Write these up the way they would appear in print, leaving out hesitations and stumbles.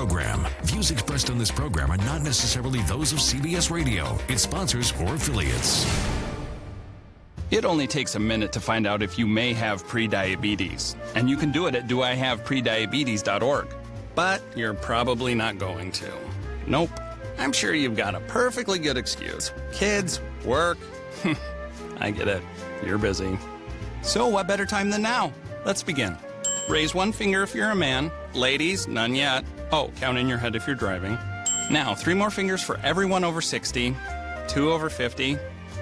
program. Views expressed on this program are not necessarily those of CBS Radio, its sponsors, or affiliates. It only takes a minute to find out if you may have prediabetes, and you can do it at doihaveprediabetes.org. But you're probably not going to. Nope. I'm sure you've got a perfectly good excuse. Kids, work. I get it. You're busy. So what better time than now? Let's begin. Raise one finger if you're a man. Ladies, none yet. Oh, count in your head if you're driving. Now, three more fingers for everyone over 60, two over 50,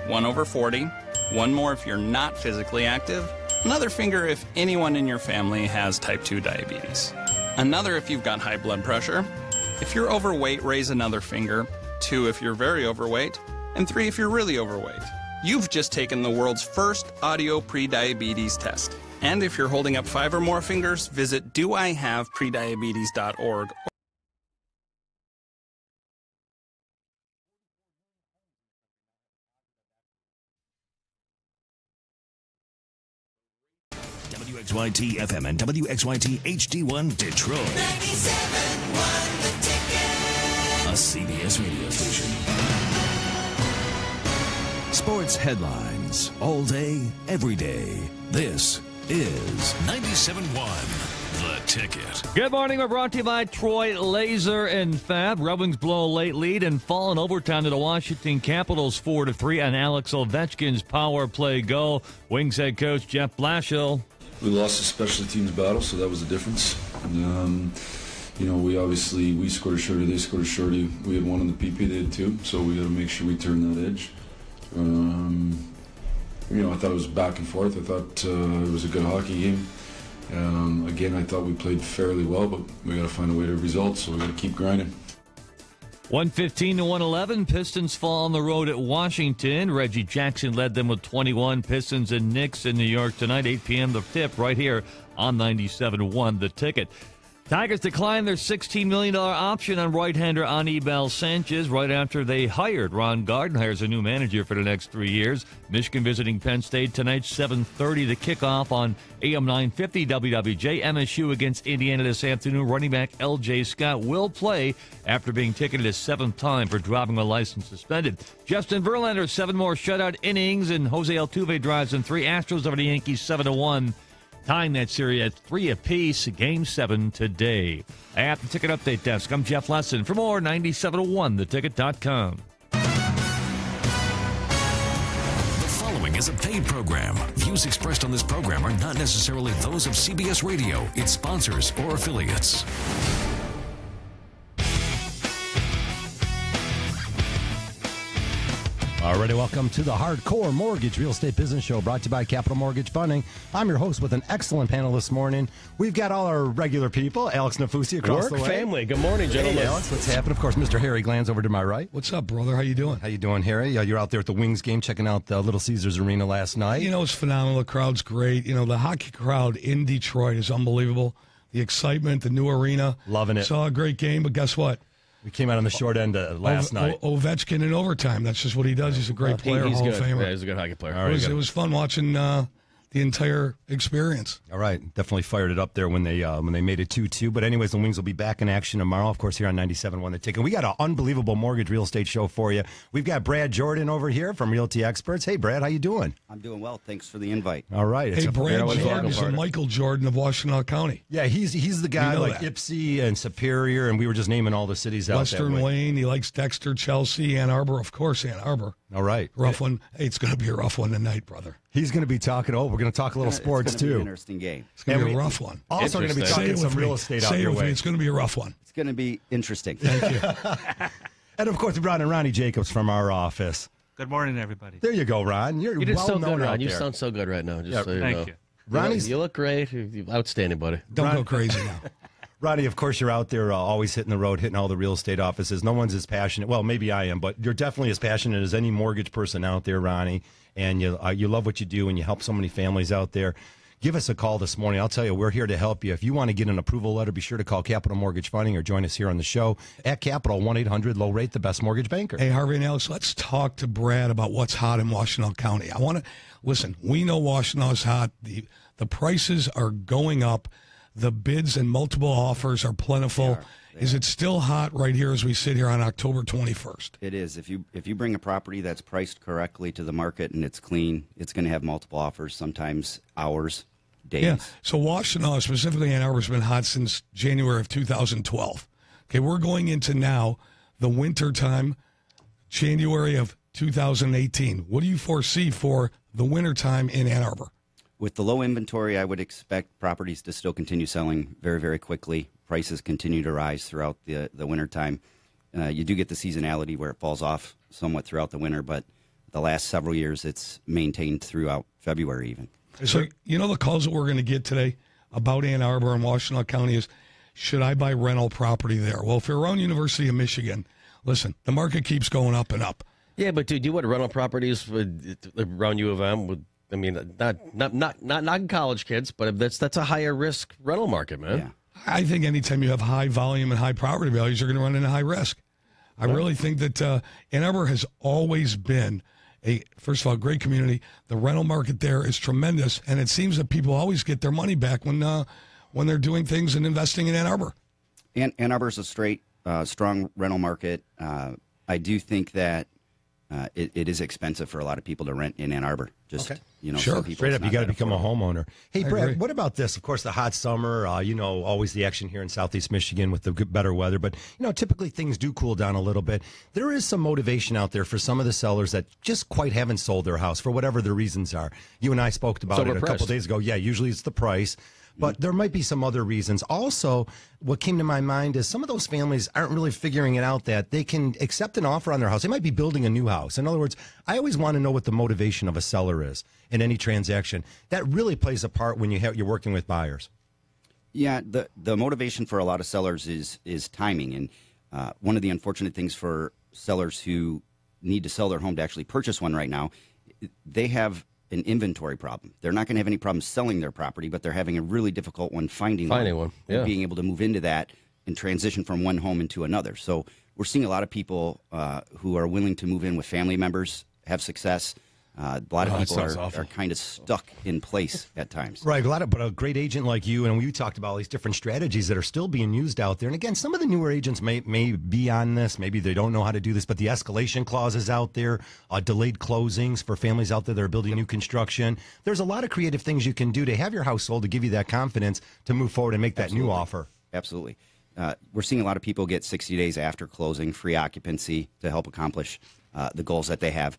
one over 40, one more if you're not physically active, another finger if anyone in your family has type 2 diabetes, another if you've got high blood pressure. If you're overweight, raise another finger, two if you're very overweight, and three if you're really overweight. You've just taken the world's first audio prediabetes test. And if you're holding up five or more fingers, visit doihaveprediabetes.org. WXYT FM and WXYT HD1 Detroit. 97.1 The Ticket. A CBS radio station. Sports headlines all day, every day. This is 97.1 The Ticket. Good morning. We're brought to you by Troy Laser and Fab. Red Wings blow a late lead and fall in overtime to the Washington Capitals 4-3 on Alex Ovechkin's power play goal. Wings head coach Jeff Blashill. We lost a special teams battle, so that was the difference. You know, we scored a shorty, they scored a shorty. We had one on the PP, they had two, so we got to make sure we turn that edge. You know, I thought it was back and forth. I thought it was a good hockey game. Again, I thought we played fairly well, but we got to find a way to result, so we got to keep grinding. 115-111, Pistons fall on the road at Washington. Reggie Jackson led them with 21. Pistons and Knicks in New York tonight, 8 p.m. The tip right here on 97.1 The Ticket. Tigers declined their $16 million option on right-hander Anibal Sanchez right after they hired Ron Gardenhire as a new manager for the next 3 years. Michigan visiting Penn State tonight, 7:30, the kickoff on AM 950 WWJ. MSU against Indiana this afternoon. Running back L.J. Scott will play after being ticketed a seventh time for driving a license suspended. Justin Verlander, seven more shutout innings, and Jose Altuve drives in three. Astros over the Yankees 7-1. Tying that series at 3 apiece, Game 7 today. At the Ticket Update Desk, I'm Jeff Lesson. For more, 9701theticket.com. The following is a paid program. Views expressed on this program are not necessarily those of CBS Radio, its sponsors, or affiliates. Alrighty, welcome to the Hardcore Mortgage Real Estate Business Show, brought to you by Capital Mortgage Funding. I'm your host with an excellent panel this morning. We've got all our regular people, Alex Nefouse across the way. Work family. Good morning, gentlemen. Hey, Alex, what's happening? Of course, Mr. Harry Glanz over to my right. What's up, brother? How you doing? How you doing, Harry? You're out there at the Wings game, checking out the Little Caesars Arena last night. You know, it's phenomenal. The crowd's great. You know, the hockey crowd in Detroit is unbelievable. The excitement, the new arena. Loving it. Saw a great game, but guess what? We came out on the short end last night. Ovechkin in overtime. That's just what he does. He's a great player, he's Hall of Famer. Yeah, he's a good hockey player. It was fun watching the entire experience. All right. Definitely fired it up there when they made it 2-2. But anyways, the Wings will be back in action tomorrow, of course, here on 97.1 The Ticket. We got an unbelievable mortgage real estate show for you. We've got Brad Jordan over here from Realty Experts. Hey, Brad, how you doing? I'm doing well. Thanks for the invite. All right. Hey, Brad Jordan is the Michael Jordan of Washtenaw County. Yeah, he's the guy, you know, like that. Ypsi and Superior, and we were just naming all the cities out there. Western Wayne. He likes Dexter, Chelsea, Ann Arbor. Of course, Ann Arbor. All right. Rough one. Hey, it's going to be a rough one tonight, brother. He's going to be talking. Oh, we're going to talk a little sports, too. It's going to be an interesting game. It's going to be a rough one. Also going to be talking some real estate out your way. It's going to be a rough one. It's going to be interesting. Thank you. And, of course, we brought in Ronnie Jacobs from our office. Good morning, everybody. There you go, Ron. You're well known out there. You sound so good right now. Just so you know. Thank you. Ronnie, you look great. You're outstanding, buddy. Don't go crazy now. Ronnie, of course, you're out there always hitting the road, hitting all the real estate offices. No one's as passionate. Well, maybe I am, but you're definitely as passionate as any mortgage person out there, Ronnie. And you love what you do, and you help so many families out there. Give us a call this morning. I'll tell you, we're here to help you. If you want to get an approval letter, be sure to call Capital Mortgage Funding or join us here on the show at Capital, 1-800-LOW-RATE, the best mortgage banker. Hey, Harvey and Alex, let's talk to Brad about what's hot in Washtenaw County. I want to listen. We know Washtenaw is hot. The prices are going up. The bids and multiple offers are plentiful. They are. Is it still hot right here as we sit here on October 21st? It is. If you bring a property that's priced correctly to the market and it's clean, it's going to have multiple offers, sometimes hours, days. Yeah. So Washtenaw, specifically Ann Arbor, has been hot since January of 2012. Okay, we're going into now the winter time, January of 2018. What do you foresee for the winter time in Ann Arbor? With the low inventory, I would expect properties to still continue selling very, very quickly. Prices continue to rise throughout the wintertime. You do get the seasonality where it falls off somewhat throughout the winter, but the last several years it's maintained throughout February even. So you know the calls that we're going to get today about Ann Arbor and Washtenaw County is, should I buy rental property there? Well, if you're around University of Michigan, listen, the market keeps going up and up. Yeah, but dude, you want rental properties around U of M would. I mean, not college kids, but that's a higher risk rental market, man. Yeah. I think anytime you have high volume and high property values, you're going to run into high risk. I really think that Ann Arbor has always been a, first of all, great community. The rental market there is tremendous, and it seems that people always get their money back when they're doing things and investing in Ann Arbor. Ann Arbor is a straight, strong rental market. I do think that it is expensive for a lot of people to rent in Ann Arbor. Just okay. You know, sure. Straight up, you got to become a homeowner. Hey, Brad, what about this? Of course, the hot summer. You know, always the action here in Southeast Michigan with the better weather. But you know, typically things do cool down a little bit. There is some motivation out there for some of the sellers that just quite haven't sold their house for whatever their reasons are. You and I spoke about it a couple days ago. Yeah, usually it's the price. But there might be some other reasons. Also, what came to my mind is some of those families aren't really figuring it out that they can accept an offer on their house. They might be building a new house. In other words, I always want to know what the motivation of a seller is in any transaction. That really plays a part when you're working with buyers. Yeah, the motivation for a lot of sellers is timing. And one of the unfortunate things for sellers who need to sell their home to actually purchase one right now, they have an inventory problem. They're not going to have any problem selling their property, but they're having a really difficult one finding one. Yeah. And being able to move into that and transition from one home into another. So we're seeing a lot of people who are willing to move in with family members, have success. A lot of people are kind of stuck in place at times. Right, but a great agent like you, and we talked about all these different strategies that are still being used out there. And again, some of the newer agents may be on this. Maybe they don't know how to do this, but the escalation clauses out there, delayed closings for families out there that are building new construction. There's a lot of creative things you can do to have your house sold to give you that confidence to move forward and make that new offer. Absolutely. We're seeing a lot of people get 60 days after closing, free occupancy to help accomplish the goals that they have.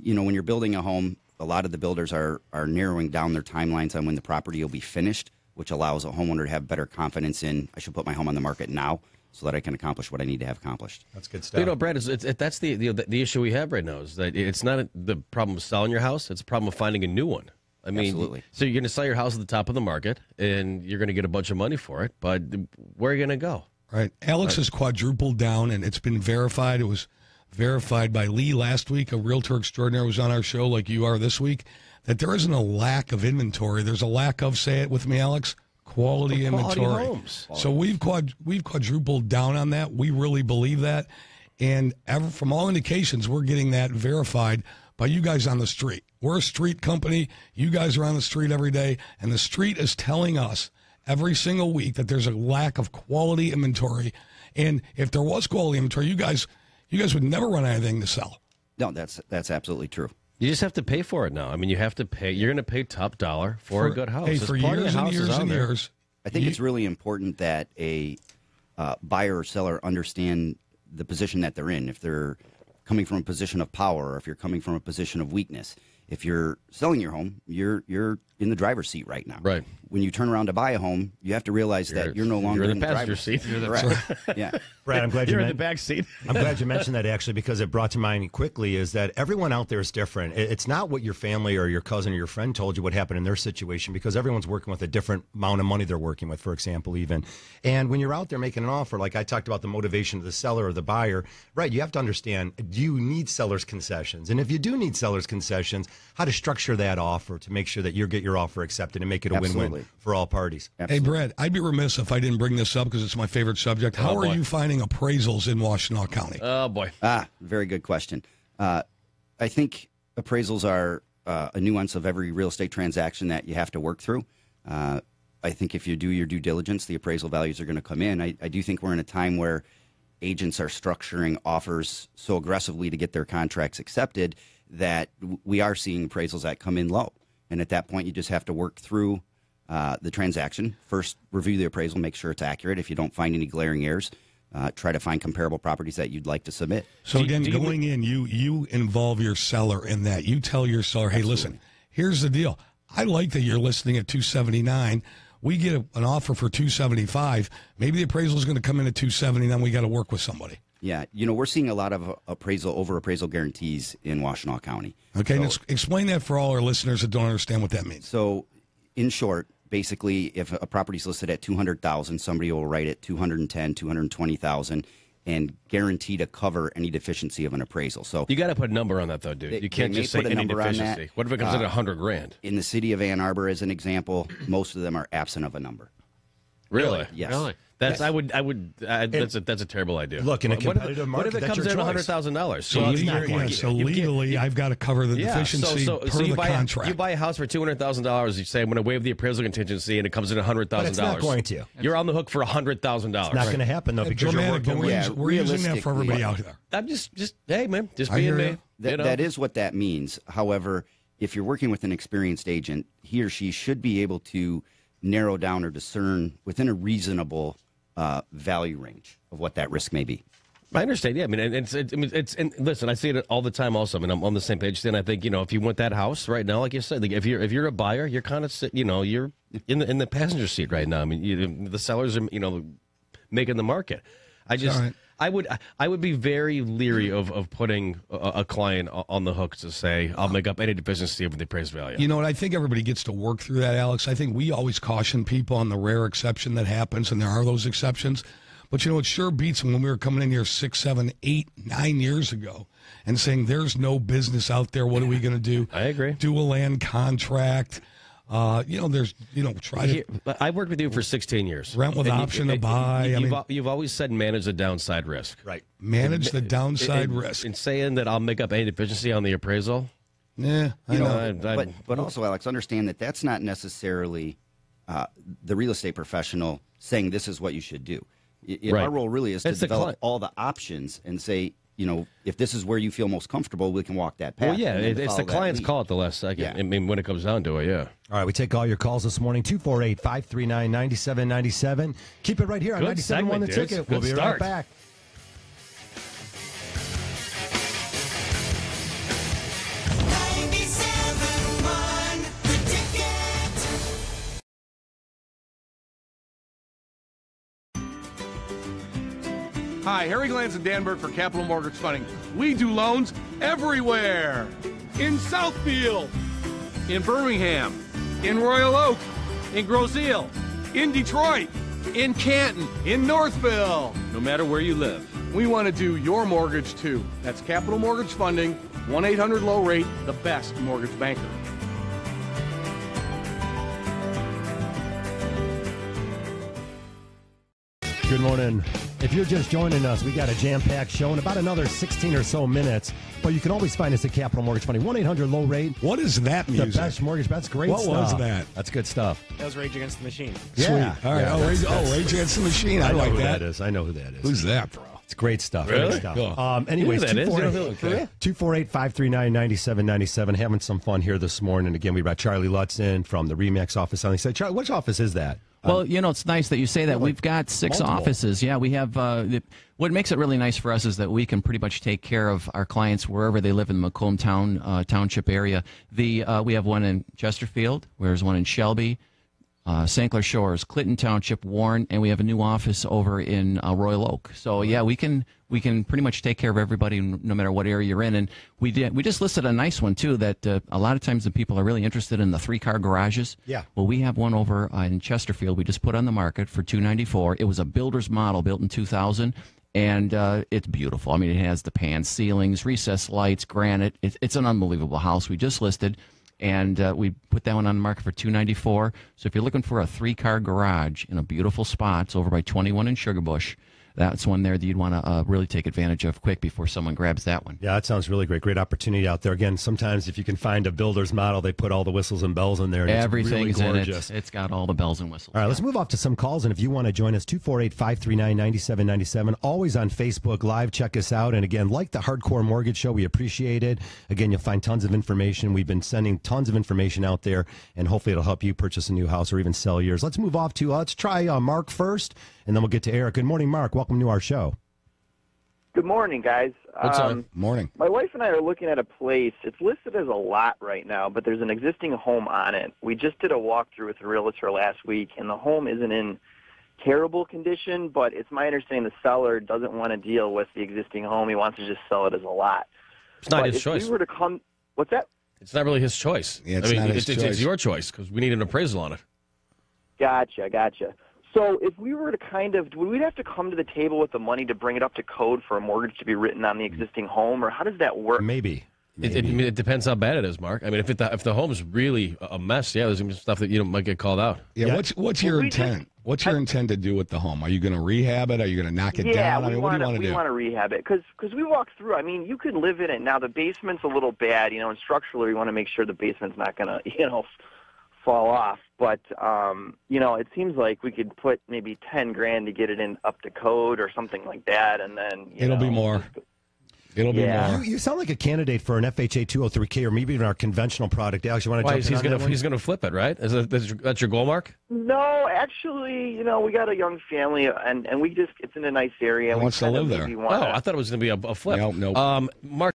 You know, when you're building a home, a lot of the builders are narrowing down their timelines on when the property will be finished, which allows a homeowner to have better confidence in, I should put my home on the market now so that I can accomplish what I need to have accomplished. That's good stuff. You know, Brad, that's the issue we have right now is that it's not the problem of selling your house. It's a problem of finding a new one. I mean, absolutely. So you're going to sell your house at the top of the market, and you're going to get a bunch of money for it, but where are you going to go? Right. Alex has quadrupled down, and it's been verified. It was verified by Lee last week, a realtor extraordinaire was on our show like you are this week, that there isn't a lack of inventory. There's a lack of, say it with me, Alex, quality inventory. Homes. So we've quadrupled down on that. We really believe that. And from all indications, we're getting that verified by you guys on the street. We're a street company. You guys are on the street every day. And the street is telling us every single week that there's a lack of quality inventory. And if there was quality inventory, you guys would never run anything to sell. No, that's absolutely true. You just have to pay for it now. I mean, you have to pay. You're going to pay top dollar for a good house. Hey, for years and years and years. I think it's really important that a buyer or seller understand the position that they're in. If they're coming from a position of power, or if you're coming from a position of weakness, if you're selling your home, you're in the driver's seat right now. Right. When you turn around to buy a home, you have to realize that you're no longer in the driver's seat. You're the passenger seat. Yeah. Brad, I'm glad you're in the back seat. I'm glad you mentioned that, actually, because it brought to mind quickly is that everyone out there is different. It's not what your family or your cousin or your friend told you what happened in their situation, because everyone's working with a different amount of money they're working with, for example, even. And when you're out there making an offer, like I talked about the motivation of the seller or the buyer, right, you have to understand, do you need seller's concessions? And if you do need seller's concessions, how to structure that offer to make sure that you get your offer accepted and make it a win-win for all parties. Absolutely. Hey, Brad, I'd be remiss if I didn't bring this up because it's my favorite subject. How are you finding appraisals in Washtenaw County? Oh, boy. Very good question. I think appraisals are a nuance of every real estate transaction that you have to work through. I think if you do your due diligence, the appraisal values are going to come in. I do think we're in a time where agents are structuring offers so aggressively to get their contracts accepted that we are seeing appraisals that come in low. And at that point, you just have to work through the transaction. First, review the appraisal, make sure it's accurate. If you don't find any glaring errors, try to find comparable properties that you'd like to submit. So again, going in, you involve your seller in that. You tell your seller, hey, listen, here's the deal. I like that you're listing at 279. We get an offer for 275. Maybe the appraisal is going to come in at 270. Then we got to work with somebody. Yeah, you know, we're seeing a lot of over appraisal guarantees in Washtenaw County. Okay, so, and explain that for all our listeners that don't understand what that means. So, in short, basically, if a property's listed at $200,000, somebody will write it $210,000, $220,000, and guarantee to cover any deficiency of an appraisal. So you got to put a number on that, though, dude. You can't just say any deficiency. What if it comes in at $100,000? In the city of Ann Arbor, as an example, most of them are absent of a number. Really? Yes. Really? That's that's a terrible idea. Look, in a competitive market, what if it comes in $100,000? So, legally, I've got to cover the deficiency per the contract. You buy a house for $200,000. You say, I'm going to waive the appraisal contingency, and it comes in $100,000. It's not going to. You're on the hook for $100,000. It's not going to happen though, because we're using that for everybody out there. I'm just hey man, just being me. That is what that means. However, if you're working with an experienced agent, he or she should be able to narrow down or discern within a reasonable value range of what that risk may be. I understand. Yeah, I mean, and listen, I see it all the time. Also, I mean, I'm on the same page. Then I think, you know, if you want that house right now, like you said, like if you're a buyer, you're kind of you're in the passenger seat right now. I mean, the sellers are making the market. I would be very leery of putting a client on the hook to say, I'll make up any deficiency of the appraised value. You know what? I think everybody gets to work through that, Alex. I think we always caution people on the rare exception that happens, and there are those exceptions. But, you know, it sure beats when we were coming in here 6, 7, 8, 9 years ago and saying there's no business out there. What are we going to do? I agree. Do a land contract. I've worked with you for 16 years. Rent with option to buy. You've always said manage the downside risk. Right. Manage the downside risk. And saying that I'll make up any deficiency on the appraisal. Yeah, but also, Alex, understand that that's not necessarily the real estate professional saying this is what you should do. Our role really is to develop all the options and say, you know, if this is where you feel most comfortable, we can walk that path. Well, yeah, it's the client's call at the last second. Yeah. I mean, when it comes down to it, yeah. All right, we take all your calls this morning, 248-539-9797. Keep it right here on 97.1 The Ticket. We'll be right back. Hi, Harry Glanz and Dan Bird for Capital Mortgage Funding. We do loans everywhere. In Southfield, in Birmingham, in Royal Oak, in Groseal, in Detroit, in Canton, in Northville. No matter where you live, we want to do your mortgage too. That's Capital Mortgage Funding, 1-800-LOW-RATE, the best mortgage banker. Good morning. If you're just joining us, we got a jam-packed show in about another 16 or so minutes. But you can always find us at Capital Mortgage Funding, 1-800-LOW-RATE. What is that music? The best mortgage. That's great stuff. What was that? That's good stuff. That was Rage Against the Machine. Yeah. Sweet. All right. Rage Against the Machine. I like that. I know who that is. Who's that, bro? It's great stuff. Really? Great stuff. Cool. Anyways, 248-539-9797. Having some fun here this morning. Again, we've got Charlie Lutz in from the RE/MAX office. I said, Charlie, which office is that? Well, you know, it's nice that you say that. Like we've got 6 offices. Yeah, we have what makes it really nice for us is that we can pretty much take care of our clients wherever they live in the Macomb Township area. We have one in Chesterfield. There's one in Shelby, St. Clair Shores, Clinton Township, Warren, and we have a new office over in Royal Oak. So, yeah, we can pretty much take care of everybody no matter what area you're in. And we just listed a nice one, too, that a lot of times the people are really interested in the 3-car garages. Yeah. Well, we have one over in Chesterfield. We just put on the market for $294. It was a builder's model built in 2000, and it's beautiful. I mean, it has the pan ceilings, recessed lights, granite. It's an unbelievable house we just listed. And we put that one on the market for $294. So if you're looking for a 3-car garage in a beautiful spot, it's over by 21 in Sugarbush. that's one there that you'd want to really take advantage of quick before someone grabs that one. Yeah, that sounds really great. Great opportunity out there. Again, sometimes if you can find a builder's model, they put all the whistles and bells in there. And everything's it's really gorgeous. In it. It's got all the bells and whistles. All right, let's move off to some calls. And if you want to join us, 248-539-9797. Always on Facebook Live. Check us out. And again, like the Hardcore Mortgage Show, we appreciate it. Again, you'll find tons of information. We've been sending tons of information out there, and hopefully it'll help you purchase a new house or even sell yours. Let's move off to, let's try Mark first, and then we'll get to Eric. Good morning, Mark. Welcome to our show. Good morning, guys. What's up? Morning. My wife and I are looking at a place. It's listed as a lot right now, but there's an existing home on it. We just did a walkthrough with the realtor last week, and the home isn't in terrible condition, but it's my understanding the seller doesn't want to deal with the existing home. He wants to just sell it as a lot. It's not his choice. What's that? It's not really his choice. Yeah, it's your choice because we need an appraisal on it. Gotcha. So if we were to would we have to come to the table with the money to bring it up to code for a mortgage to be written on the existing home, or how does that work? Maybe. It depends how bad it is, Mark. I mean, if the home's really a mess, yeah, there's some stuff that might get called out. Yeah. What's your intent? What's your intent to do with the home? Are you going to rehab it? Are you going to knock it down? I mean, what do you want to do? We want to rehab it because we walk through. I mean, you could live in it now. The basement's a little bad, and structurally, we want to make sure the basement's not going to, fall off. But it seems like we could put maybe $10,000 to get it in up to code or something like that, and then it'll be more. It'll be more. You sound like a candidate for an FHA 203K or maybe even our conventional product. Alex, you want to jump in on that? He's going to flip it, right? That's your goal, Mark? No, actually, we got a young family, and we just, it's in a nice area. He wants to live there. Oh, I thought it was going to be a flip. No. Mark.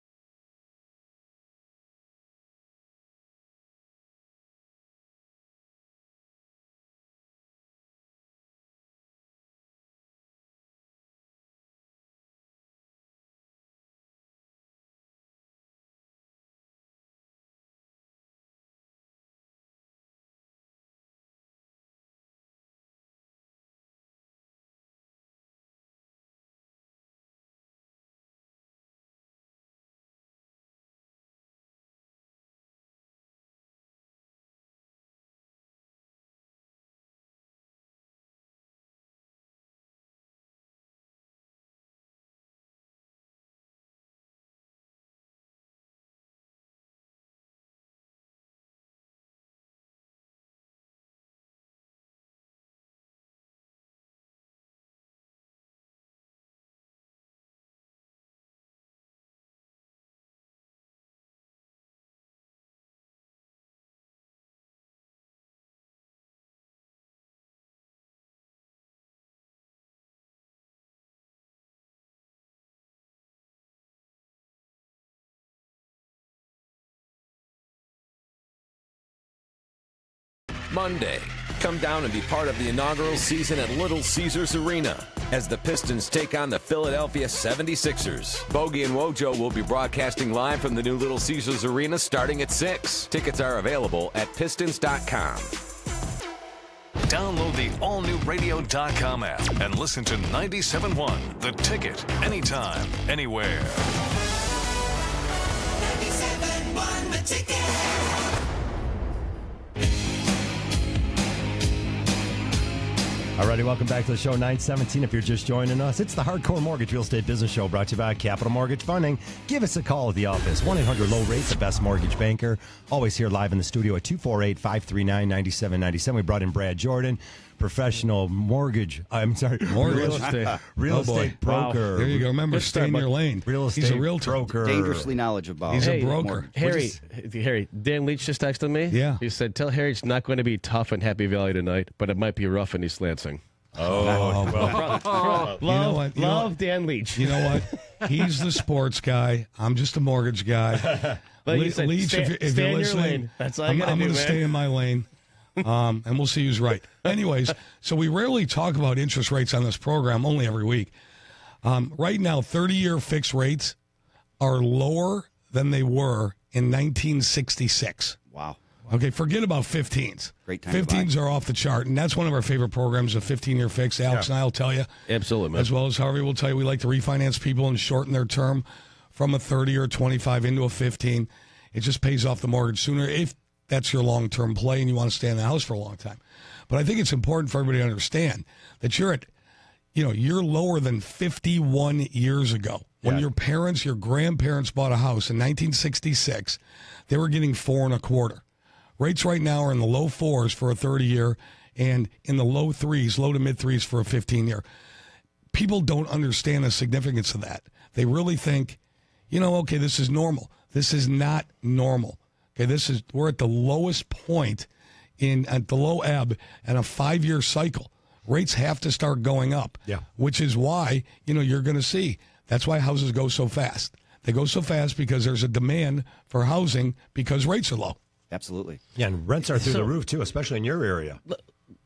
Monday, come down and be part of the inaugural season at Little Caesars Arena as the Pistons take on the Philadelphia 76ers. Bogey and Wojo will be broadcasting live from the new Little Caesars Arena starting at 6. Tickets are available at pistons.com. Download the all-new radio.com app and listen to 97.1, The Ticket, anytime, anywhere. 97.1, The Ticket. Alrighty, welcome back to the show, 917. If you're just joining us, it's the Hardcore Mortgage Real Estate Business Show brought to you by Capital Mortgage Funding. Give us a call at the office, 1-800-LOW-RATE, the best mortgage banker. Always here live in the studio at 248-539-9797. We brought in Brad Jordan, professional real estate broker. Wow. There you go. Remember, stay in your lane. Real estate broker. Dangerously knowledgeable. He's a broker. Harry, Dan Leach just texted me. Yeah. He said, tell Harry it's not going to be tough in Happy Valley tonight, but it might be rough in East Lansing. Oh, well. Love Dan Leach. You know what? He's the sports guy. I'm just a mortgage guy. Leach, if you're listening, I'm going to stay in my lane. And we'll see who's right. Anyways, so we rarely talk about interest rates on this program, only every week. Right now, 30-year fixed rates are lower than they were in 1966. Wow. Okay, forget about 15s. Great time. 15s are off the chart, and that's one of our favorite programs, a 15-year fix. Alex and I will tell you. Absolutely. As well as Harvey will tell you, we like to refinance people and shorten their term from a 30 or 25 into a 15. It just pays off the mortgage sooner if that's your long-term play and you want to stay in the house for a long time. But I think it's important for everybody to understand that you're at you know, you're lower than 51 years ago. When your parents, your grandparents bought a house in 1966, they were getting 4.25%. Rates right now are in the low 4s for a 30-year and in the low 3s, low to mid 3s for a 15-year. People don't understand the significance of that. They really think, you know, okay, this is normal. This is not normal. Okay, we're at the lowest point at the low ebb and a 5-year cycle. Rates have to start going up, which is why, you know, you're going to see. That's why houses go so fast. They go so fast because there's a demand for housing because rates are low. Absolutely. Yeah, and rents are through the roof, too, especially in your area.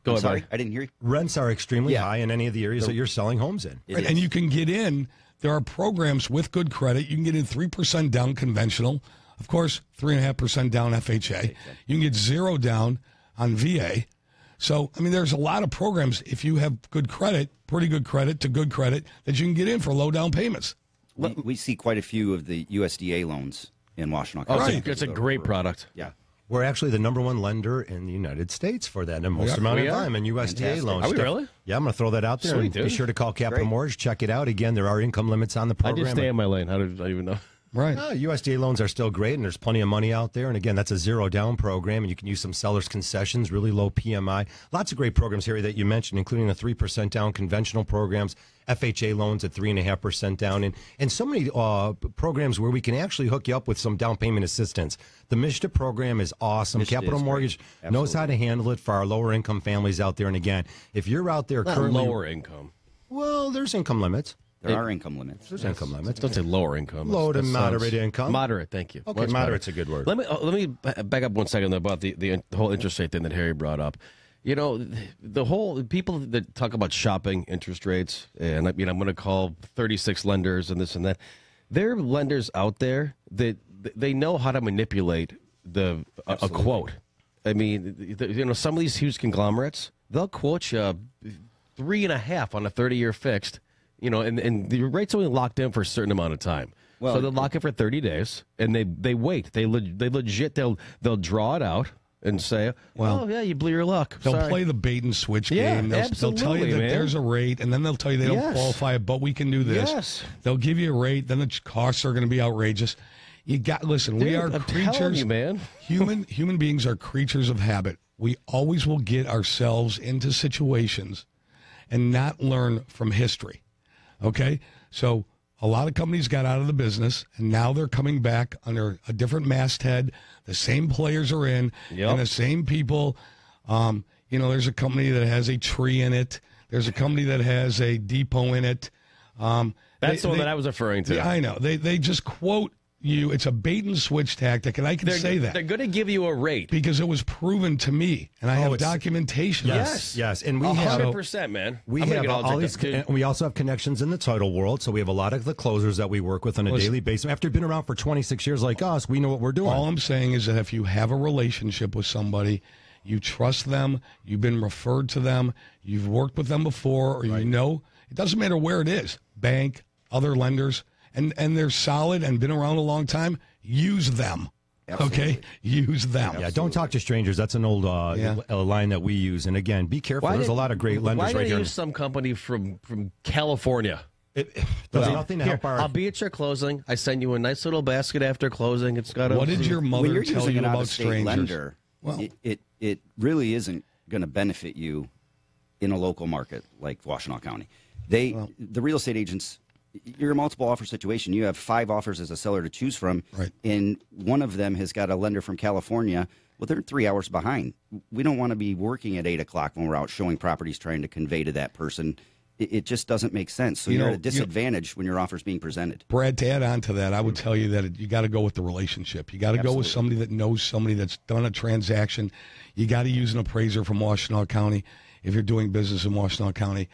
I'm sorry, I didn't hear you. Rents are extremely high in any of the areas that you're selling homes in. Right, and you can get in. There are programs with good credit. You can get in 3% down conventional. Of course, 3.5% down FHA. You can get 0 down on VA. So, I mean, there's a lot of programs, if you have good credit, pretty good credit to good credit, that you can get in for low down payments. We see quite a few of the USDA loans in Washtenaw County. Right. It's a great product. Yeah. We're actually the ¡No. 1 lender in the United States for that in the most amount of time in USDA loans. Are we really? Yeah, I'm going to throw that out there. Sweet, dude. Be sure to call Capital Mortgage. Check it out. Again, there are income limits on the program. I just stay in my lane. How did I even know? Right. USDA loans are still great, and there's plenty of money out there. And, again, that's a 0 down program, and you can use some seller's concessions, really low PMI. Lots of great programs, Harry, that you mentioned, including the 3% down conventional programs, FHA loans at 3.5% down, and so many programs where we can actually hook you up with some down payment assistance. The Mishta program is awesome. Mishta Capital Mortgage knows how to handle it for our lower-income families out there. And, again, if you're out there currently— lower income. Well, there's income limits. There are income limits. There's income limits. Don't say lower income. Low to moderate income. Moderate, thank you. Okay, moderate's a good word. Let me back up 1 second about the whole interest rate thing that Harry brought up. You know, the whole people that talk about shopping interest rates, and I mean, I'm going to call 36 lenders and this and that. There are lenders out there that they know how to manipulate a quote. I mean, you know, some of these huge conglomerates, they'll quote you 3.5 on a 30-year fixed. You know, and the rate's only locked in for a certain amount of time. Well, so they'll lock it for 30 days, and they wait. They'll draw it out and say, well, oh, yeah, you blew your luck. They'll play the bait-and-switch game. They'll tell you that there's a rate, and then they'll tell you they don't qualify, but we can do this. They'll give you a rate. Then the costs are going to be outrageous. You got listen, dude, we are creatures. You, man. human beings are creatures of habit. We always will get ourselves into situations and not learn from history. Okay, so a lot of companies got out of the business, and now they're coming back under a different masthead. The same players are in, and the same people. You know, there's a company that has a tree in it. There's a company that has a depot in it. That's the one that I was referring to. Yeah, I know. They just quote you. It's a bait-and-switch tactic, and I can say that. They're going to give you a rate. Because it was proven to me, and I have documentation. Yes. And we 100%, man. We also have connections in the title world, so we have a lot of the closers that we work with on a daily basis. After being around for 26 years like us, we know what we're doing. All I'm saying is that if you have a relationship with somebody, you trust them, you've been referred to them, you've worked with them before, or you know, it doesn't matter where it is, bank, other lenders, and they're solid and been around a long time, use them. Absolutely. Okay? Use them. Yeah, absolutely. Don't talk to strangers. That's an old line that we use. And, again, be careful. There's a lot of great lenders right here. Why did use some company from California? It does nothing to help our... I'll be at your closing. I send you a nice little basket after closing. It's got a... What did your mother tell you about strangers? Lender, well, it really isn't going to benefit you in a local market like Washtenaw County. The real estate agents... You're a multiple offer situation. You have 5 offers as a seller to choose from, and one of them has got a lender from California. Well, they're 3 hours behind. We don't want to be working at 8 o'clock when we're out showing properties trying to convey to that person. It just doesn't make sense. So you're at a disadvantage when your offer's being presented. Brad, to add on to that, I would tell you that you got to go with the relationship. You got to go with somebody that knows somebody that's done a transaction. You got to use an appraiser from Washtenaw County if you're doing business in Washtenaw County.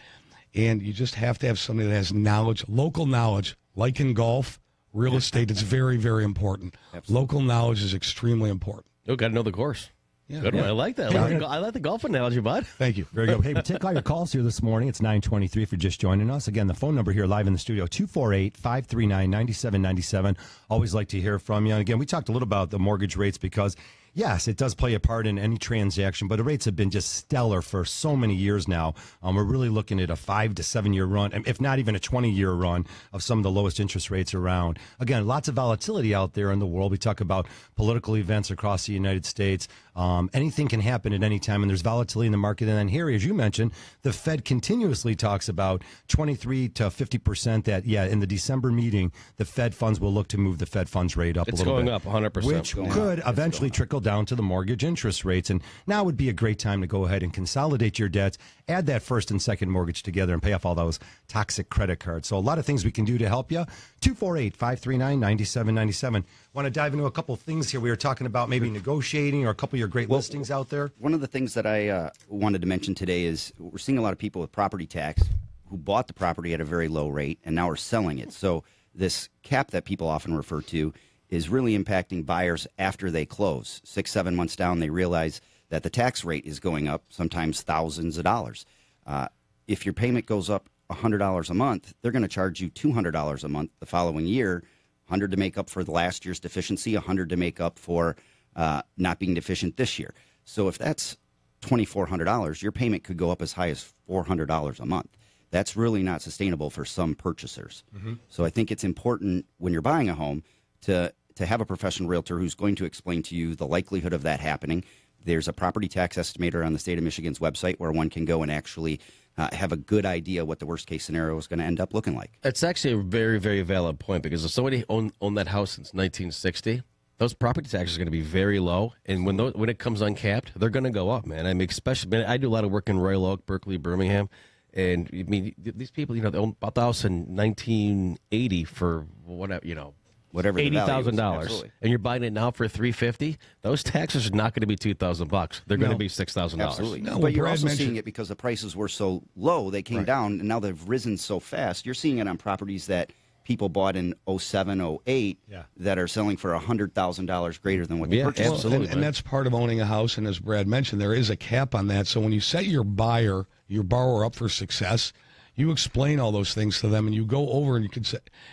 And you just have to have somebody that has knowledge, local knowledge, like in golf, real estate. It's very, very important. Absolutely. Local knowledge is extremely important. You got to know the course. Yeah. Good one. I like that. I like the golf analogy, bud. Thank you. Very good. Hey, take all your calls here this morning. It's 9:23 if you're just joining us. Again, the phone number here live in the studio, 248-539-9797. Always like to hear from you. And again, we talked a little about the mortgage rates because Yes, it does play a part in any transaction, but the rates have been just stellar for so many years now. We're really looking at a 5 to 7 year run, if not even a 20 year run of some of the lowest interest rates around. Again, lots of volatility out there in the world. We talk about political events across the United States. Anything can happen at any time, and there's volatility in the market. And then, Harry, as you mentioned, the Fed continuously talks about 23 to 50% that, yeah, in the December meeting, the Fed funds will look to move the Fed funds rate up a little bit. It's going up 100%. Which could eventually trickle down to the mortgage interest rates. And now would be a great time to go ahead and consolidate your debts, add that first and second mortgage together, and pay off all those toxic credit cards. So a lot of things we can do to help you. 248-539-9797. Want to dive into a couple things here. We were talking about maybe negotiating or a couple of your great listings out there. One of the things that I wanted to mention today is we're seeing a lot of people with property tax who bought the property at a very low rate and now are selling it. So this cap that people often refer to is really impacting buyers after they close. 6, 7 months down, they realize that the tax rate is going up, sometimes thousands of dollars. If your payment goes up $100 a month, they're going to charge you $200 a month the following year, $100 to make up for the last year's deficiency, $100 to make up for not being deficient this year. So if that's $2,400, your payment could go up as high as $400 a month. That's really not sustainable for some purchasers. Mm-hmm. So I think it's important when you're buying a home to have a professional realtor who's going to explain to you the likelihood of that happening. There's a property tax estimator on the state of Michigan's website where one can go and actually have a good idea what the worst-case scenario is going to end up looking like. It's actually a very, very valid point, because if somebody owned that house since 1960, those property taxes are going to be very low, and when it comes uncapped, they're going to go up, man. I mean, especially, man, I do a lot of work in Royal Oak, Berkeley, Birmingham, and I mean, these people, you know, they owned the house in 1980 for whatever, you know, whatever, $80,000, and you're buying it now for $350. Those taxes are not going to be $2,000 bucks. They're going to be $6,000. Absolutely, no, but you're also seeing it because the prices were so low, they came down, and now they've risen so fast. You're seeing it on properties that people bought in 07, 08 that are selling for $100,000 greater than what they purchased. Absolutely, and that's part of owning a house. And as Brad mentioned, there is a cap on that. So when you set your borrower up for success, you explain all those things to them, and you go over and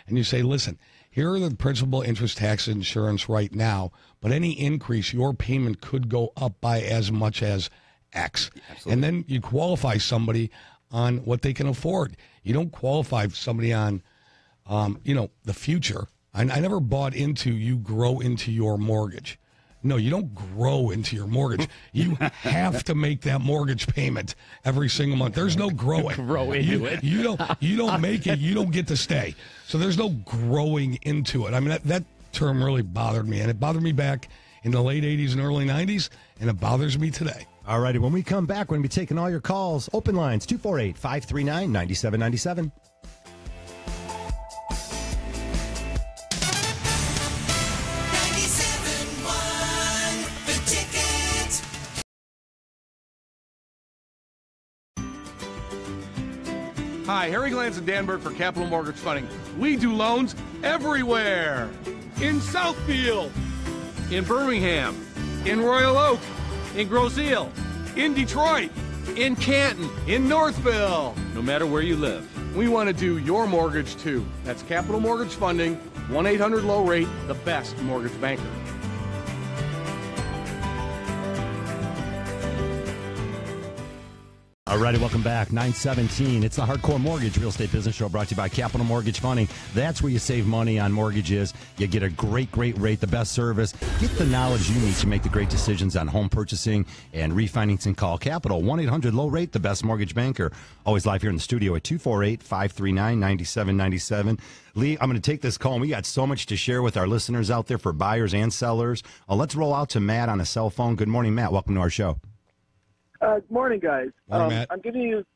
you say, listen, here are the principal, interest, tax, insurance right now, but any increase, your payment could go up by as much as X. Absolutely. And then you qualify somebody on what they can afford. You don't qualify somebody on, you know, the future. I never bought into you grow into your mortgage. No, you don't grow into your mortgage. You have to make that mortgage payment every single month. There's no growing. Grow into it. You don't make it. You don't get to stay. So there's no growing into it. I mean, that term really bothered me, and it bothered me back in the late 80s and early 90s, and it bothers me today. All righty. When we come back, we're going to be taking all your calls. Open lines, 248-539-9797. Hi, Harry Glanz and Dan Bird for Capital Mortgage Funding. We do loans everywhere. In Southfield, in Birmingham, in Royal Oak, in Groseal, in Detroit, in Canton, in Northville. No matter where you live, we want to do your mortgage too. That's Capital Mortgage Funding, 1-800-LOW-RATE, the best mortgage banker. All righty, welcome back. 917. It's the Hardcore Mortgage Real Estate Business Show brought to you by Capital Mortgage Funding. That's where you save money on mortgages. You get a great, great rate, the best service. Get the knowledge you need to make the great decisions on home purchasing and refinancing. Call Capital, 1-800-LOW-RATE, the best mortgage banker. Always live here in the studio at 248-539-9797. Lee, I'm going to take this call, and we got so much to share with our listeners out there for buyers and sellers. Let's roll out to Matt on a cell phone. Good morning, Matt. Welcome to our show. Good morning, guys. Morning, I'm giving you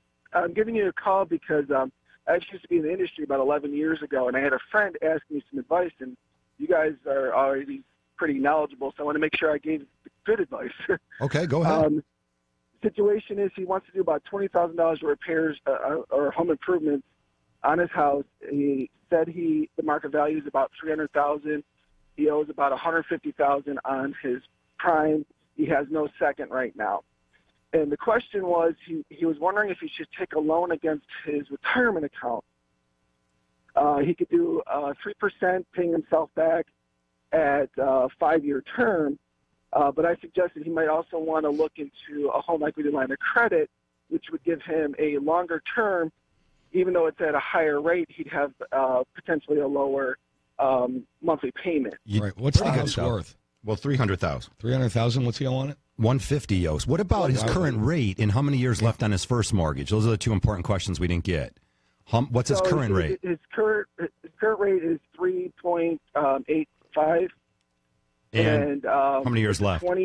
a call because I used to be in the industry about 11 years ago, and I had a friend ask me some advice, and you guys are already pretty knowledgeable, so I want to make sure I gave good advice. Okay, go ahead. The situation is he wants to do about $20,000 repairs or home improvements on his house. He said the market value is about $300,000. He owes about $150,000 on his prime. He has no second right now. And the question was, he was wondering if he should take a loan against his retirement account. He could do 3%, paying himself back at a 5-year term. But I suggested he might also want to look into a home equity line of credit, which would give him a longer term. Even though it's at a higher rate, he'd have potentially a lower monthly payment. Right. What's the house worth? Well, $300,000. $300,000. What's he on it? $150,000. Yost. What about his current rate and how many years left on his first mortgage? Those are the two important questions we didn't get. What's his current rate? His current rate is 3.85. And how many years left? It's a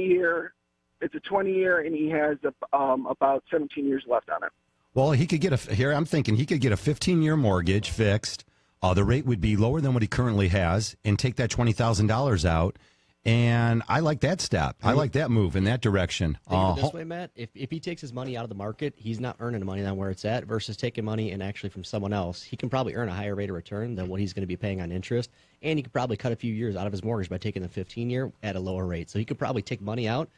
20-year, and he has about 17 years left on it. Well, he could get a. Here, I'm thinking he could get a 15-year mortgage fixed. The rate would be lower than what he currently has, and take that $20,000 out. And I like that step. I like that move in that direction. This way, Matt, if he takes his money out of the market, he's not earning the money on where it's at versus taking money and actually from someone else. He can probably earn a higher rate of return than what he's going to be paying on interest. And he could probably cut a few years out of his mortgage by taking the 15-year at a lower rate. So he could probably take money out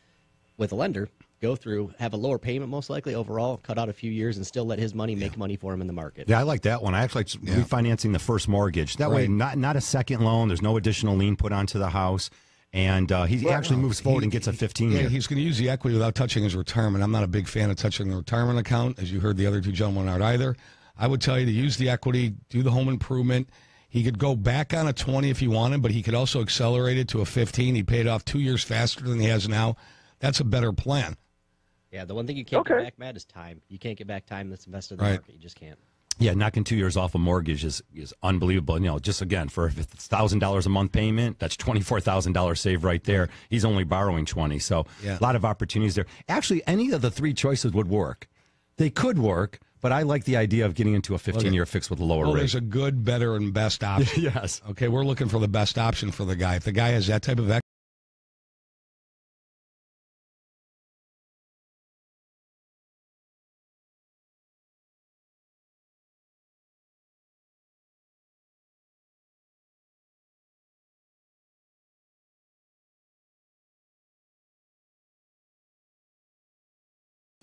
with a lender, go through, have a lower payment most likely overall, cut out a few years, and still let his money make money for him in the market. Yeah, I like that one. I actually like refinancing the first mortgage. That way, not a second loan. There's no additional lien put onto the house. And he moves forward and gets a 15-year. Yeah, he's going to use the equity without touching his retirement. I'm not a big fan of touching the retirement account, as you heard the other two gentlemen aren't either. I would tell you to use the equity, do the home improvement. He could go back on a 20 if he wanted, but he could also accelerate it to a 15. He paid off 2 years faster than he has now. That's a better plan. Yeah, the one thing you can't get back, Matt, is time. You can't get back time that's invested in the market. You just can't. Yeah, knocking 2 years off a mortgage is unbelievable. You know, just again, for if it's $1,000 a month payment, that's $24,000 save right there. He's only borrowing $20,000, so a lot of opportunities there. Actually, any of the three choices would work. They could work, but I like the idea of getting into a 15-year fix with a lower rate. There's a good, better, and best option. Yes. Okay, we're looking for the best option for the guy. If the guy has that type of equity.